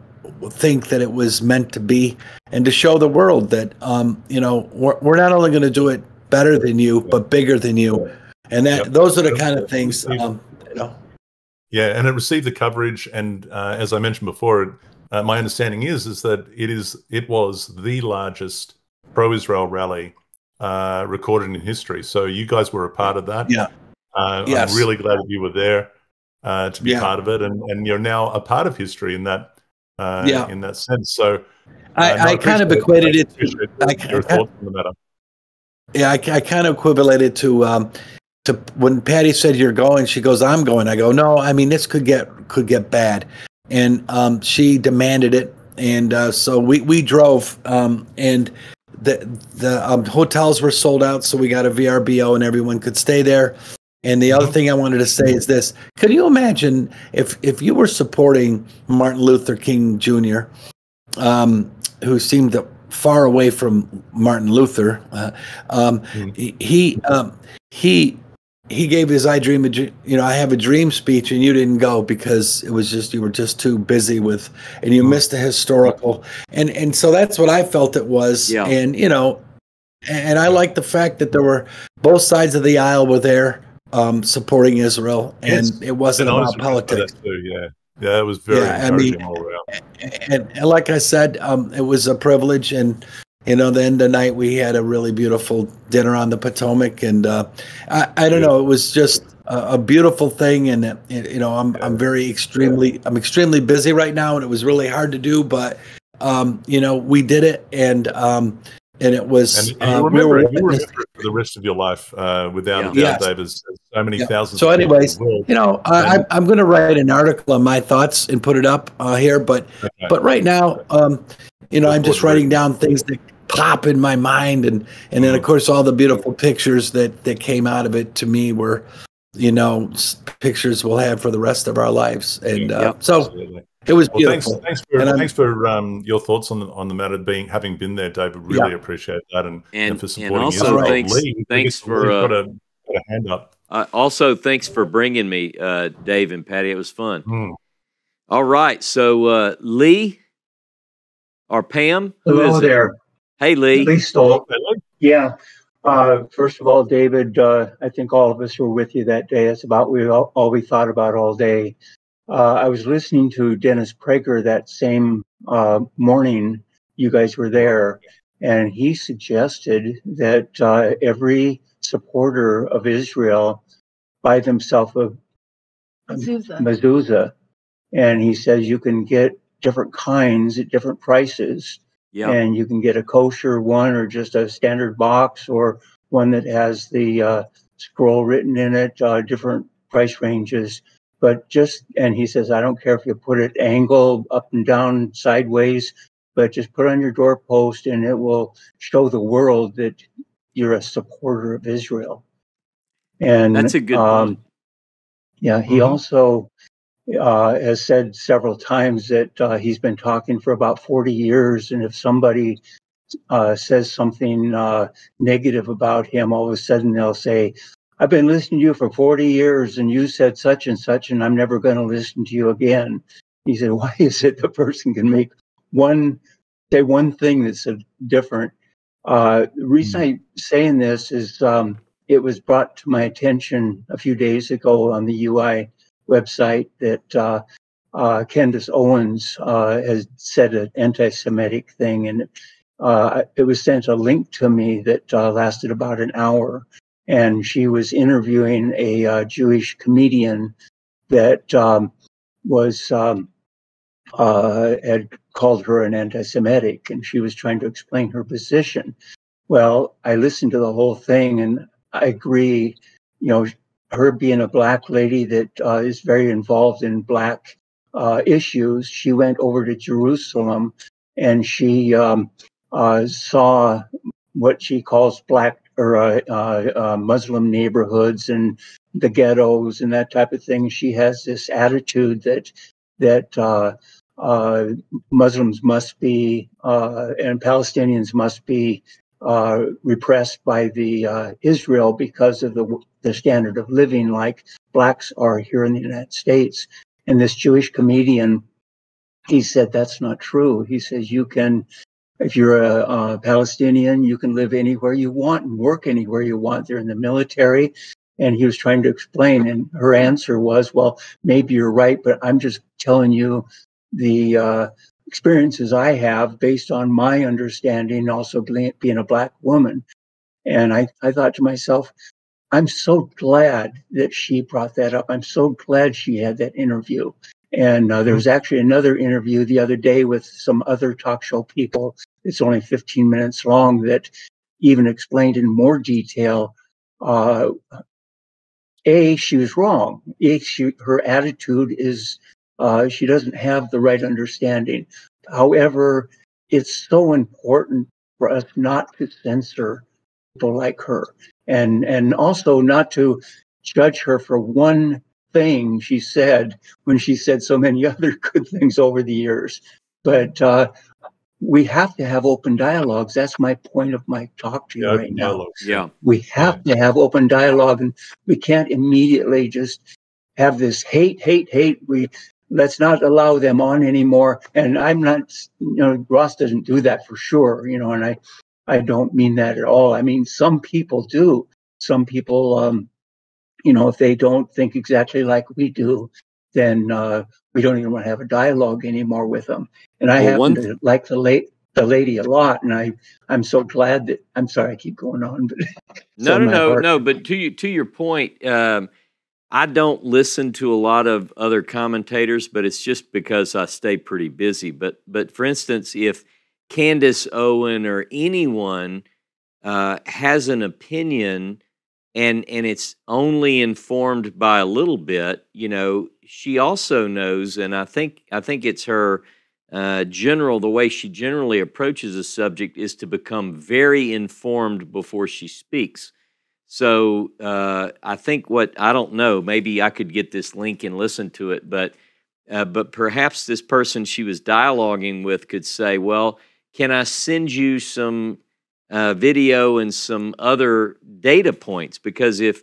think that it was meant to be, and to show the world that, um, you know, we're, we're not only going to do it better than you, but bigger than you. And that, yep. those are the kind of things, um, you know. Yeah. And it received the coverage. And uh, as I mentioned before, it, Uh, my understanding is is that it is it was the largest pro-Israel rally uh, recorded in history. So you guys were a part of that. Yeah, uh, yes. I'm really glad that you were there uh, to be yeah. part of it, and and you're now a part of history in that uh, yeah. in that sense. So uh, I, no, I, I kind of equated it. To, I, your I, thoughts I, on the matter. Yeah, I, I kind of equated to um, to when Patty said you're going, she goes, I'm going. I go, no, I mean this could get could get bad. And um, she demanded it, and uh, so we we drove, um, and the the um, hotels were sold out, so we got a V R B O, and everyone could stay there. And the other thing I wanted to say is this: could you imagine if if you were supporting Martin Luther King Junior, um, who seemed far away from Martin Luther? Uh, um, mm-hmm. He um, he. He gave his I dream, you know, I have a dream speech, and you didn't go because it was just, you were just too busy with, and you missed the historical. And, and so that's what I felt it was. Yeah. And, you know, and I like the fact that there were both sides of the aisle were there um, supporting Israel, and yes. it wasn't and about politics. Too, yeah. Yeah. It was very, yeah, encouraging I mean, all around. And, and like I said, um, it was a privilege, and, you know, then the night we had a really beautiful dinner on the Potomac, and uh, I, I don't yeah. know, it was just a, a beautiful thing. And it, it, you know, I'm yeah. I'm very extremely yeah. I'm extremely busy right now, and it was really hard to do, but um, you know, we did it, and um, and it was. And, and you, uh, remember, we were you remember it for the rest of your life uh, without yeah. a doubt, Dave. So many yeah. thousands. So, anyways, you know, I, I'm I'm going to write an article on my thoughts and put it up uh, here, but okay. but right now, um, you know, I'm just writing down things that pop in my mind, and and then of course all the beautiful pictures that that came out of it to me were, you know, pictures we'll have for the rest of our lives. And uh, yep, so absolutely. It was beautiful. Well, thanks, thanks for, thanks for um, your thoughts on the, on the matter, being having been there, David. Really yeah. appreciate that, and and, and for supporting and also you. Thanks, Lee, thanks for uh, got a, got a hand up. Uh, also, thanks for bringing me, uh, Dave and Patty. It was fun. Mm. All right, so uh, Lee. or Pam? Who Hello is there. It? Hey, Lee. Lee Stoll. Yeah. Uh, first of all, David, uh, I think all of us were with you that day. That's about we all, all we thought about all day. Uh, I was listening to Dennis Prager that same uh, morning. You guys were there, and he suggested that uh, every supporter of Israel buy themselves a mezuzah. mezuzah. And he says you can get different kinds at different prices. Yep. And you can get a kosher one or just a standard box or one that has the uh, scroll written in it, uh, different price ranges. But just, and he says, I don't care if you put it angle, up and down, sideways, but just put it on your doorpost and it will show the world that you're a supporter of Israel. And that's a good um, one. Yeah, he mm-hmm. also uh, has said several times that uh, he's been talking for about forty years. And if somebody uh, says something uh, negative about him, all of a sudden they'll say, I've been listening to you for forty years and you said such and such, and I'm never going to listen to you again. He said, why is it the person can make one, say one thing that's a different? Uh, the reason I'm saying this is um, it was brought to my attention a few days ago on the U I website that uh, uh, Candace Owens uh, has said an anti-Semitic thing, and uh, it was sent a link to me that uh, lasted about an hour, and she was interviewing a uh, Jewish comedian that um, was um, uh, had called her an anti-Semitic, and she was trying to explain her position. Well, I listened to the whole thing, and I agree, you know, her being a black lady that uh, is very involved in black uh, issues, she went over to Jerusalem, and she um, uh, saw what she calls black or uh, uh, Muslim neighborhoods and the ghettos and that type of thing. She has this attitude that that uh, uh, Muslims must be uh, and Palestinians must be Uh, repressed by the uh, Israel because of the the standard of living like blacks are here in the United States. And this Jewish comedian, he said that's not true. He says you can, if you're a, a Palestinian, you can live anywhere you want and work anywhere you want. They're in the military. And he was trying to explain, and her answer was, well, maybe you're right, but I'm just telling you the uh, experiences I have based on my understanding, also being a black woman. And I, I thought to myself, I'm so glad that she brought that up. I'm so glad she had that interview. And uh, there was actually another interview the other day with some other talk show people. It's only fifteen minutes long that even explained in more detail. Uh, A, she was wrong. A, she, her attitude is Uh, she doesn't have the right understanding. However, it's so important for us not to censor people like her, and and also not to judge her for one thing she said when she said so many other good things over the years. But uh, we have to have open dialogues. That's my point of my talk to you yeah, right dialogues. now. Yeah, we have yeah. to have open dialogue, and we can't immediately just have this hate, hate, hate. We Let's not allow them on anymore. And I'm not, you know, Ross doesn't do that for sure, you know, and I, I don't mean that at all. I mean, some people do. Some people, um, you know, if they don't think exactly like we do, then uh, we don't even want to have a dialogue anymore with them. And I well, happen one... to like the late, the lady a lot, and I, I'm so glad that, I'm sorry I keep going on. But no, no, no, heart. no, but to, you, to your point, um, I don't listen to a lot of other commentators, but it's just because I stay pretty busy. But, but for instance, if Candace Owen or anyone uh, has an opinion and and it's only informed by a little bit, you know, she also knows, and I think I think it's her uh, general, the way she generally approaches a subject is to become very informed before she speaks. So uh, I think what, I don't know, maybe I could get this link and listen to it, but uh, but perhaps this person she was dialoguing with could say, well, can I send you some uh, video and some other data points? Because if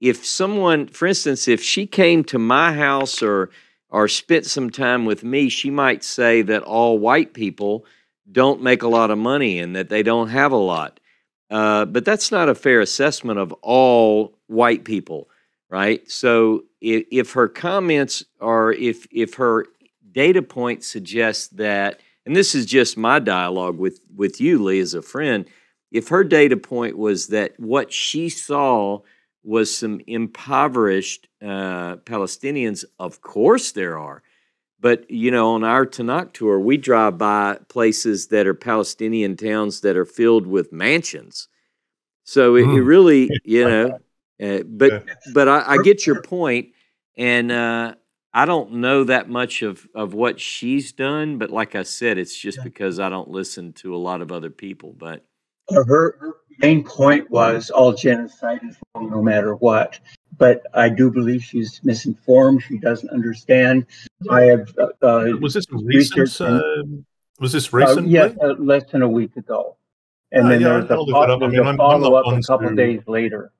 if someone, for instance, if she came to my house or, or spent some time with me, she might say that all white people don't make a lot of money and that they don't have a lot. Uh, but that's not a fair assessment of all white people, right? So if, if her comments are, if, if her data point suggests that, and this is just my dialogue with, with you, Lee, as a friend, if her data point was that what she saw was some impoverished uh, Palestinians, of course there are. But, you know, on our Tanakh tour, we drive by places that are Palestinian towns that are filled with mansions. So it, mm. it really, you know, uh, but yeah. but I, I get your point, and uh, I don't know that much of, of what she's done, but like I said, it's just yeah. because I don't listen to a lot of other people. But her, her main point was all genocide is wrong no matter what. But I do believe she's misinformed. She doesn't understand. I have. Uh, was this recent? Uh, was this recent? Uh, yes, uh, less than a week ago. And uh, then yeah, there's I'll a follow-up I mean, a, follow up a couple to, days later.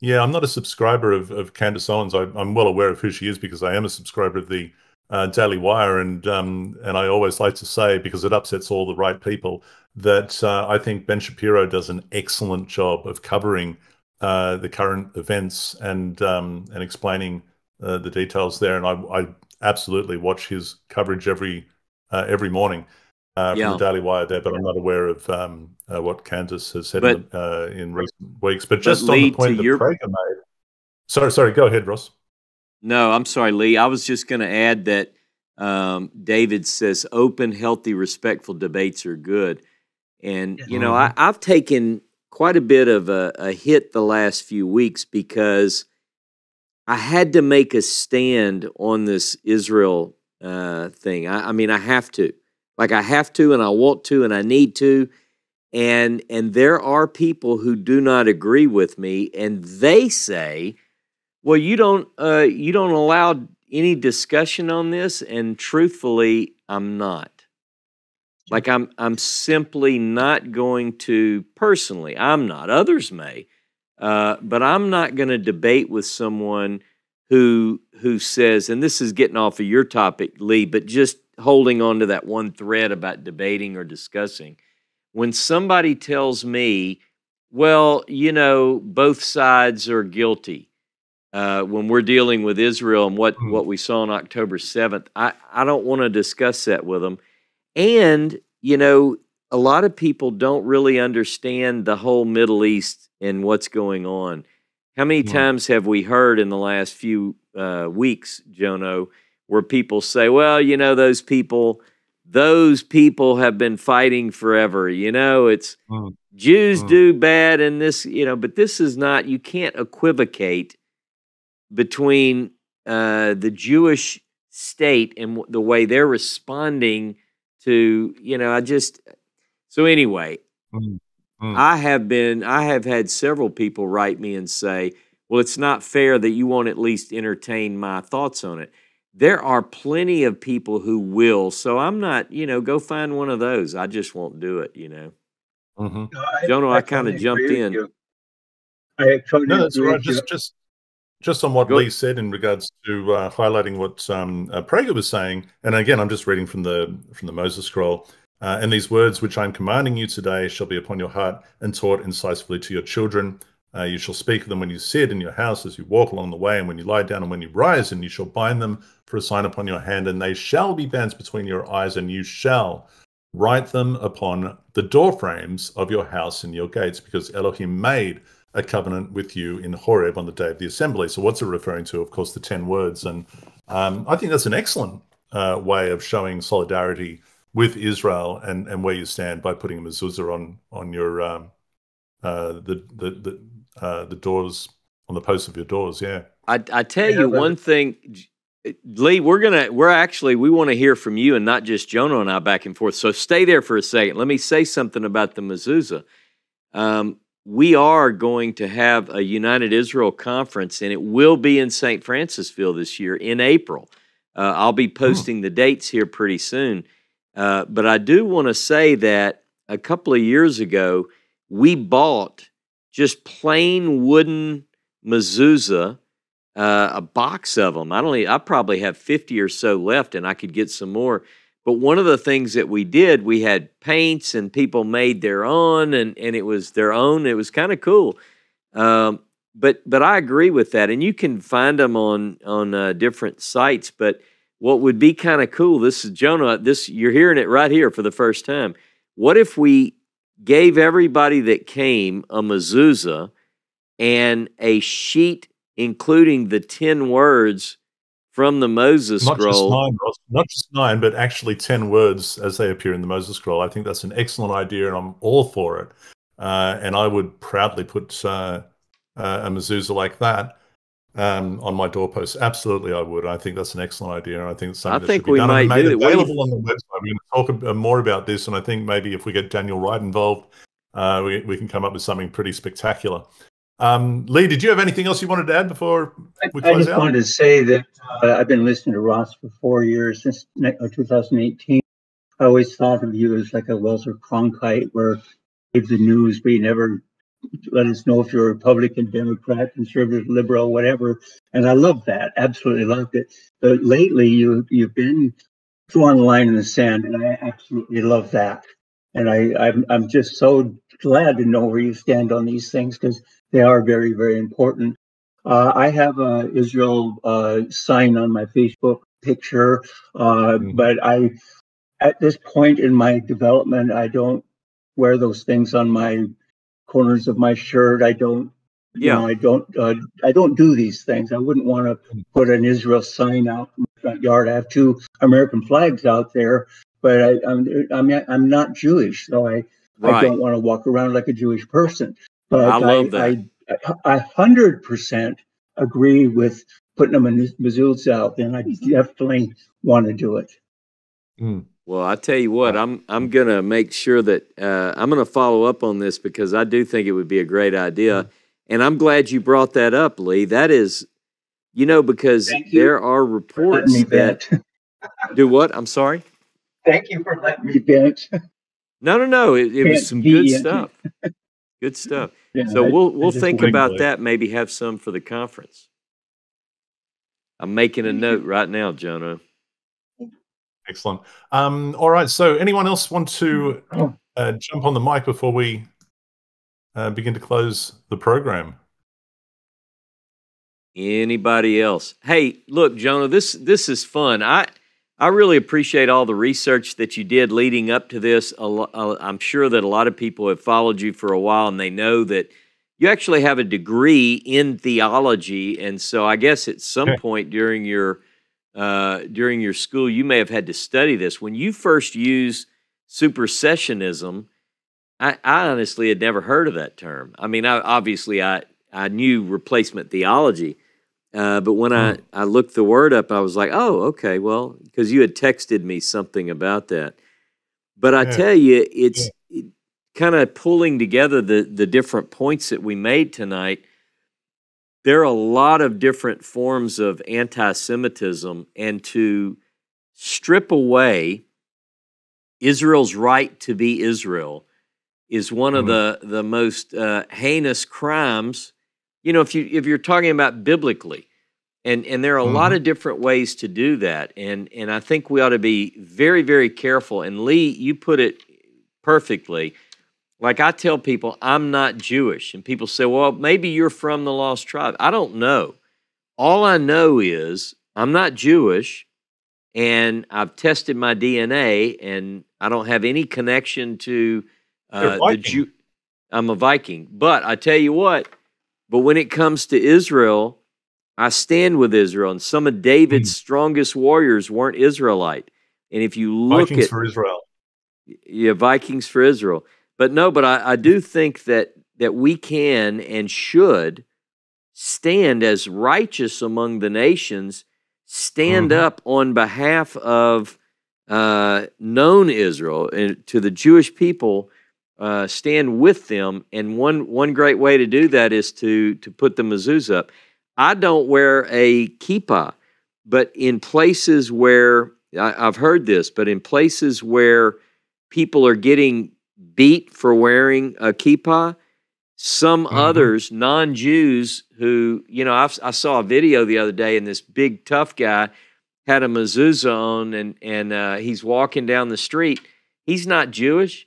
Yeah, I'm not a subscriber of, of Candace Owens. I, I'm well aware of who she is because I am a subscriber of the uh, Daily Wire, and um, and I always like to say, because it upsets all the right people, that uh, I think Ben Shapiro does an excellent job of covering Uh, the current events and um, and explaining uh, the details there, and I, I absolutely watch his coverage every uh, every morning uh, from yeah. the Daily Wire there. But yeah. I'm not aware of um, uh, what Candace has said but, in, uh, in recent weeks. But, but just Lee, on the point that your... Prager made. Sorry, sorry. Go ahead, Ross. No, I'm sorry, Lee. I was just going to add that um, David says open, healthy, respectful debates are good, and yeah. you know I, I've taken quite a bit of a, a hit the last few weeks because I had to make a stand on this Israel uh, thing. I, I mean, I have to. Like, I have to, and I want to, and I need to. And, and there are people who do not agree with me, and they say, well, you don't, uh, you don't allow any discussion on this, and truthfully, I'm not. Like, I'm, I'm simply not going to, personally, I'm not, others may, uh, but I'm not going to debate with someone who, who says, and this is getting off of your topic, Lee, but just holding on to that one thread about debating or discussing. When somebody tells me, well, you know, both sides are guilty, uh, when we're dealing with Israel and what, what we saw on October seventh, I, I don't want to discuss that with them. And, you know, a lot of people don't really understand the whole Middle East and what's going on. How many yeah. times have we heard in the last few uh, weeks, Jono, where people say, well, you know, those people, those people have been fighting forever. You know, it's mm. Jews mm. do bad and this, you know, but this is not, you can't equivocate between uh, the Jewish state and the way they're responding to, you know, I just, so anyway, mm, mm. I have been, I have had several people write me and say, well, it's not fair that you won't at least entertain my thoughts on it. There are plenty of people who will, so I'm not, you know, go find one of those. I just won't do it, you know. Mm-hmm. No, I don't know, I, I kind of jumped in. You. I totally no, that's right, just, just, just on what Lee said in regards to uh, highlighting what um, uh, Prager was saying, and again, I'm just reading from the from the Moses scroll, uh, and these words which I am commanding you today shall be upon your heart and taught incisively to your children. Uh, you shall speak of them when you sit in your house, as you walk along the way, and when you lie down, and when you rise, and you shall bind them for a sign upon your hand, and they shall be bands between your eyes, and you shall write them upon the doorframes of your house and your gates, because Elohim made a covenant with you in Horeb on the day of the assembly. So what's it referring to? Of course, the ten words. And um, I think that's an excellent uh, way of showing solidarity with Israel and, and where you stand by putting a mezuzah on on your um, uh, the the the, uh, the doors, on the posts of your doors. Yeah, I, I tell yeah, you one it. thing, Lee. We're gonna we're actually we want to hear from you and not just Jonah and I back and forth. So stay there for a second. Let me say something about the mezuzah. Um, We are going to have a United Israel conference, and it will be in Saint Francisville this year in April. Uh, I'll be posting the dates here pretty soon. Uh, but I do want to say that a couple of years ago, we bought just plain wooden mezuzah, uh, a box of them. I, don't, I probably have fifty or so left, and I could get some more. But one of the things that we did, we had paints and people made their own, and, and it was their own. It was kind of cool. Um, but but I agree with that. And you can find them on, on uh, different sites. But what would be kind of cool, this is Jonah, this, you're hearing it right here for the first time. What if we gave everybody that came a mezuzah and a sheet including the ten words from the Moses not scroll. Just nine, not just nine, but actually ten words as they appear in the Moses scroll. I think that's an excellent idea, and I'm all for it. Uh, and I would proudly put uh, uh, a mezuzah like that um, on my doorpost. Absolutely, I would. I think that's an excellent idea, and I think it's something I that think should we be done. Might and made do available we... on the website. We're going to talk more about this, and I think maybe if we get Daniel Wright involved, uh, we, we can come up with something pretty spectacular. Um, Lee, did you have anything else you wanted to add before we close out? I just out? wanted to say that uh, I've been listening to Ross for four years, since two thousand eighteen. I always thought of you as like a Welser Cronkite, where you gave the news, but you never let us know if you're Republican, Democrat, conservative, liberal, whatever. And I love that. Absolutely loved it. But lately, you, you've been drawing a line in the sand, and I absolutely love that. And I, I'm, I'm just so glad to know where you stand on these things, because they are very, very important. Uh, I have an Israel uh, sign on my Facebook picture, uh, mm-hmm. but I, at this point in my development, I don't wear those things on my corners of my shirt. I don't, yeah. you know, I don't, uh, I don't do these things. I wouldn't want to put an Israel sign out in my front yard. I have two American flags out there, but I, I'm, I'm, I'm not Jewish, so I, right. I don't want to walk around like a Jewish person. But I love that. I, I, I one hundred percent agree with putting them in mezuzahs out, and I definitely want to do it. Mm. Well, I tell you what, I'm I'm going to make sure that uh, I'm going to follow up on this, because I do think it would be a great idea. Mm. And I'm glad you brought that up, Lee. That is, you know, because you there are reports that do what? I'm sorry? Thank you for letting me bitch. No, no, no. It, it was some good stuff. Good stuff. Yeah, so we'll we'll think about like. that. Maybe have some for the conference. I'm making a note right now, Jonah. Excellent. Um, all right. So, anyone else want to uh, jump on the mic before we uh, begin to close the program? Anybody else? Hey, look, Jonah. This this is fun. I I really appreciate all the research that you did leading up to this. I'm sure that a lot of people have followed you for a while, and they know that you actually have a degree in theology. And so I guess at some point during your uh, during your school, you may have had to study this. When you first used supersessionism, I, I honestly had never heard of that term. I mean, I, obviously, I, I knew replacement theology. Uh, but when I, I looked the word up, I was like, oh, okay, well, because you had texted me something about that. But I yeah. tell you, it's yeah. kind of pulling together the, the different points that we made tonight. There are a lot of different forms of anti-Semitism, and to strip away Israel's right to be Israel is one mm-hmm. of the, the most uh, heinous crimes. You know, if you if you're talking about biblically, and and there are a mm-hmm. lot of different ways to do that, and and I think we ought to be very, very careful. And Lee, you put it perfectly. Like, I tell people, I'm not Jewish, and people say, well, maybe you're from the lost tribe. I don't know. All I know is I'm not Jewish, and I've tested my D N A, and I don't have any connection to uh, the Jew. I'm a Viking, but I tell you what. But when it comes to Israel, I stand with Israel. And some of David's mm. strongest warriors weren't Israelite. And if you look Vikings at... Vikings for Israel. Yeah, Vikings for Israel. But no, but I, I do think that, that we can and should stand as righteous among the nations, stand mm. up on behalf of uh, known Israel and to the Jewish people. Uh, stand with them, and one one great way to do that is to to put the mezuzah up. I don't wear a kippah, but in places where I, I've heard this, but in places where people are getting beat for wearing a kippah, some mm-hmm. others, non-Jews, who you know, I've, I saw a video the other day, and this big tough guy had a mezuzah on, and, and uh, he's walking down the street. He's not Jewish,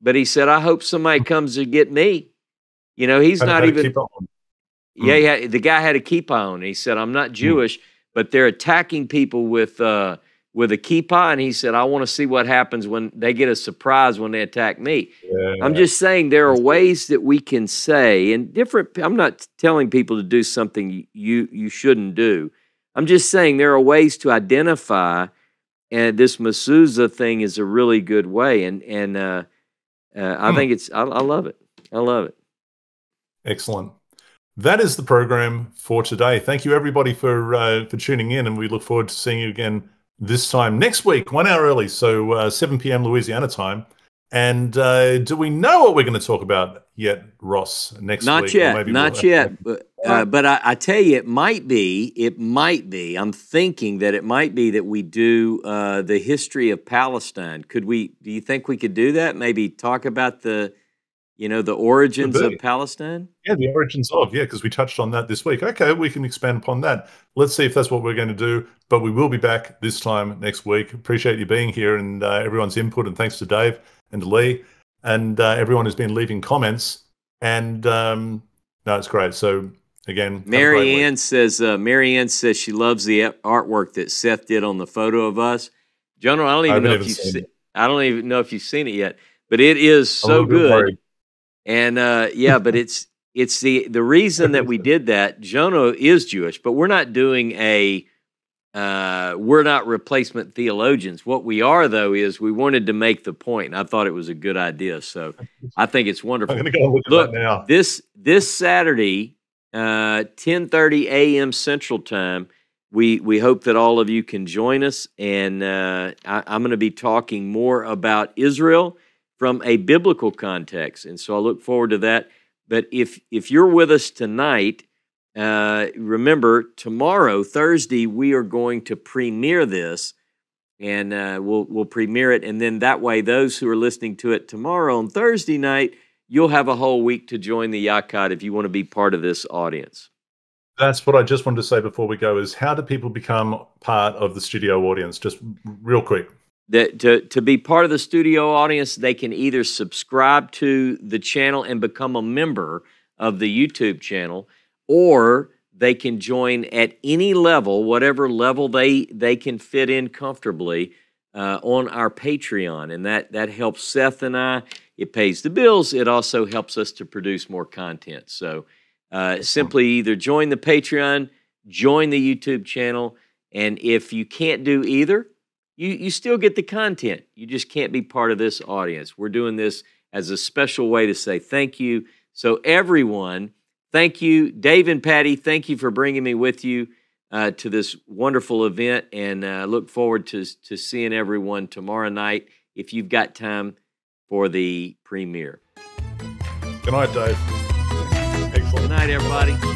but he said, I hope somebody comes to get me. You know, he's not even. Yeah, yeah, the guy had a kippah on. He said, I'm not Jewish, but they're attacking people with uh, with a kippah. And he said, I want to see what happens when they get a surprise when they attack me. Yeah. I'm just saying there are ways that we can say, and different, I'm not telling people to do something you, you shouldn't do. I'm just saying there are ways to identify, and this mezuzah thing is a really good way. And, and uh, uh, I think it's, I, I love it. I love it. Excellent. That is the program for today. Thank you, everybody, for uh, for tuning in, and we look forward to seeing you again this time next week, one hour early, so uh, seven p m Louisiana time. And uh, do we know what we're going to talk about yet, Ross? Next not week, yet, maybe not we'll yet. But, uh, but I, I tell you, it might be. It might be. I'm thinking that it might be that we do uh, the history of Palestine. Could we? Do you think we could do that? Maybe talk about the. You know, the origins of Palestine? Yeah, the origins of, yeah, because we touched on that this week. Okay, we can expand upon that. Let's see if that's what we're going to do, but we will be back this time next week. Appreciate you being here and uh, everyone's input, and thanks to Dave and Lee and uh, everyone who's been leaving comments. And, um, no, it's great. So, again, Mary Ann says, uh, Mary Ann says she loves the artwork that Seth did on the photo of us. General, I don't even know if you've seen it. I don't even know if you've seen it yet, but it is so good. And uh, yeah, but it's it's the the reason that we did that. Jonah is Jewish, but we're not doing a uh, we're not replacement theologians. What we are, though, is we wanted to make the point. And I thought it was a good idea, so I think it's wonderful. I'm gonna go look, look now. this this Saturday, uh, ten thirty a m Central Time. We we hope that all of you can join us, and uh, I, I'm going to be talking more about Israel from a biblical context, and so I look forward to that. But if if you're with us tonight, uh, remember, tomorrow, Thursday, we are going to premiere this, and uh, we'll we'll premiere it, and then that way, those who are listening to it tomorrow on Thursday night, you'll have a whole week to join the Yacod if you want to be part of this audience. That's what I just wanted to say before we go, is how do people become part of the studio audience? Just real quick. That to, to be part of the studio audience, they can either subscribe to the channel and become a member of the YouTube channel, or they can join at any level, whatever level they, they can fit in comfortably uh, on our Patreon. And that, that helps Seth and I. It pays the bills. It also helps us to produce more content. So uh, simply either join the Patreon, join the YouTube channel, and if you can't do either, You, you still get the content. You just can't be part of this audience. We're doing this as a special way to say thank you. So everyone, thank you. Dave and Patty, thank you for bringing me with you uh, to this wonderful event, and I uh, look forward to, to seeing everyone tomorrow night if you've got time for the premiere. Good night, Dave. Excellent. Good night, everybody.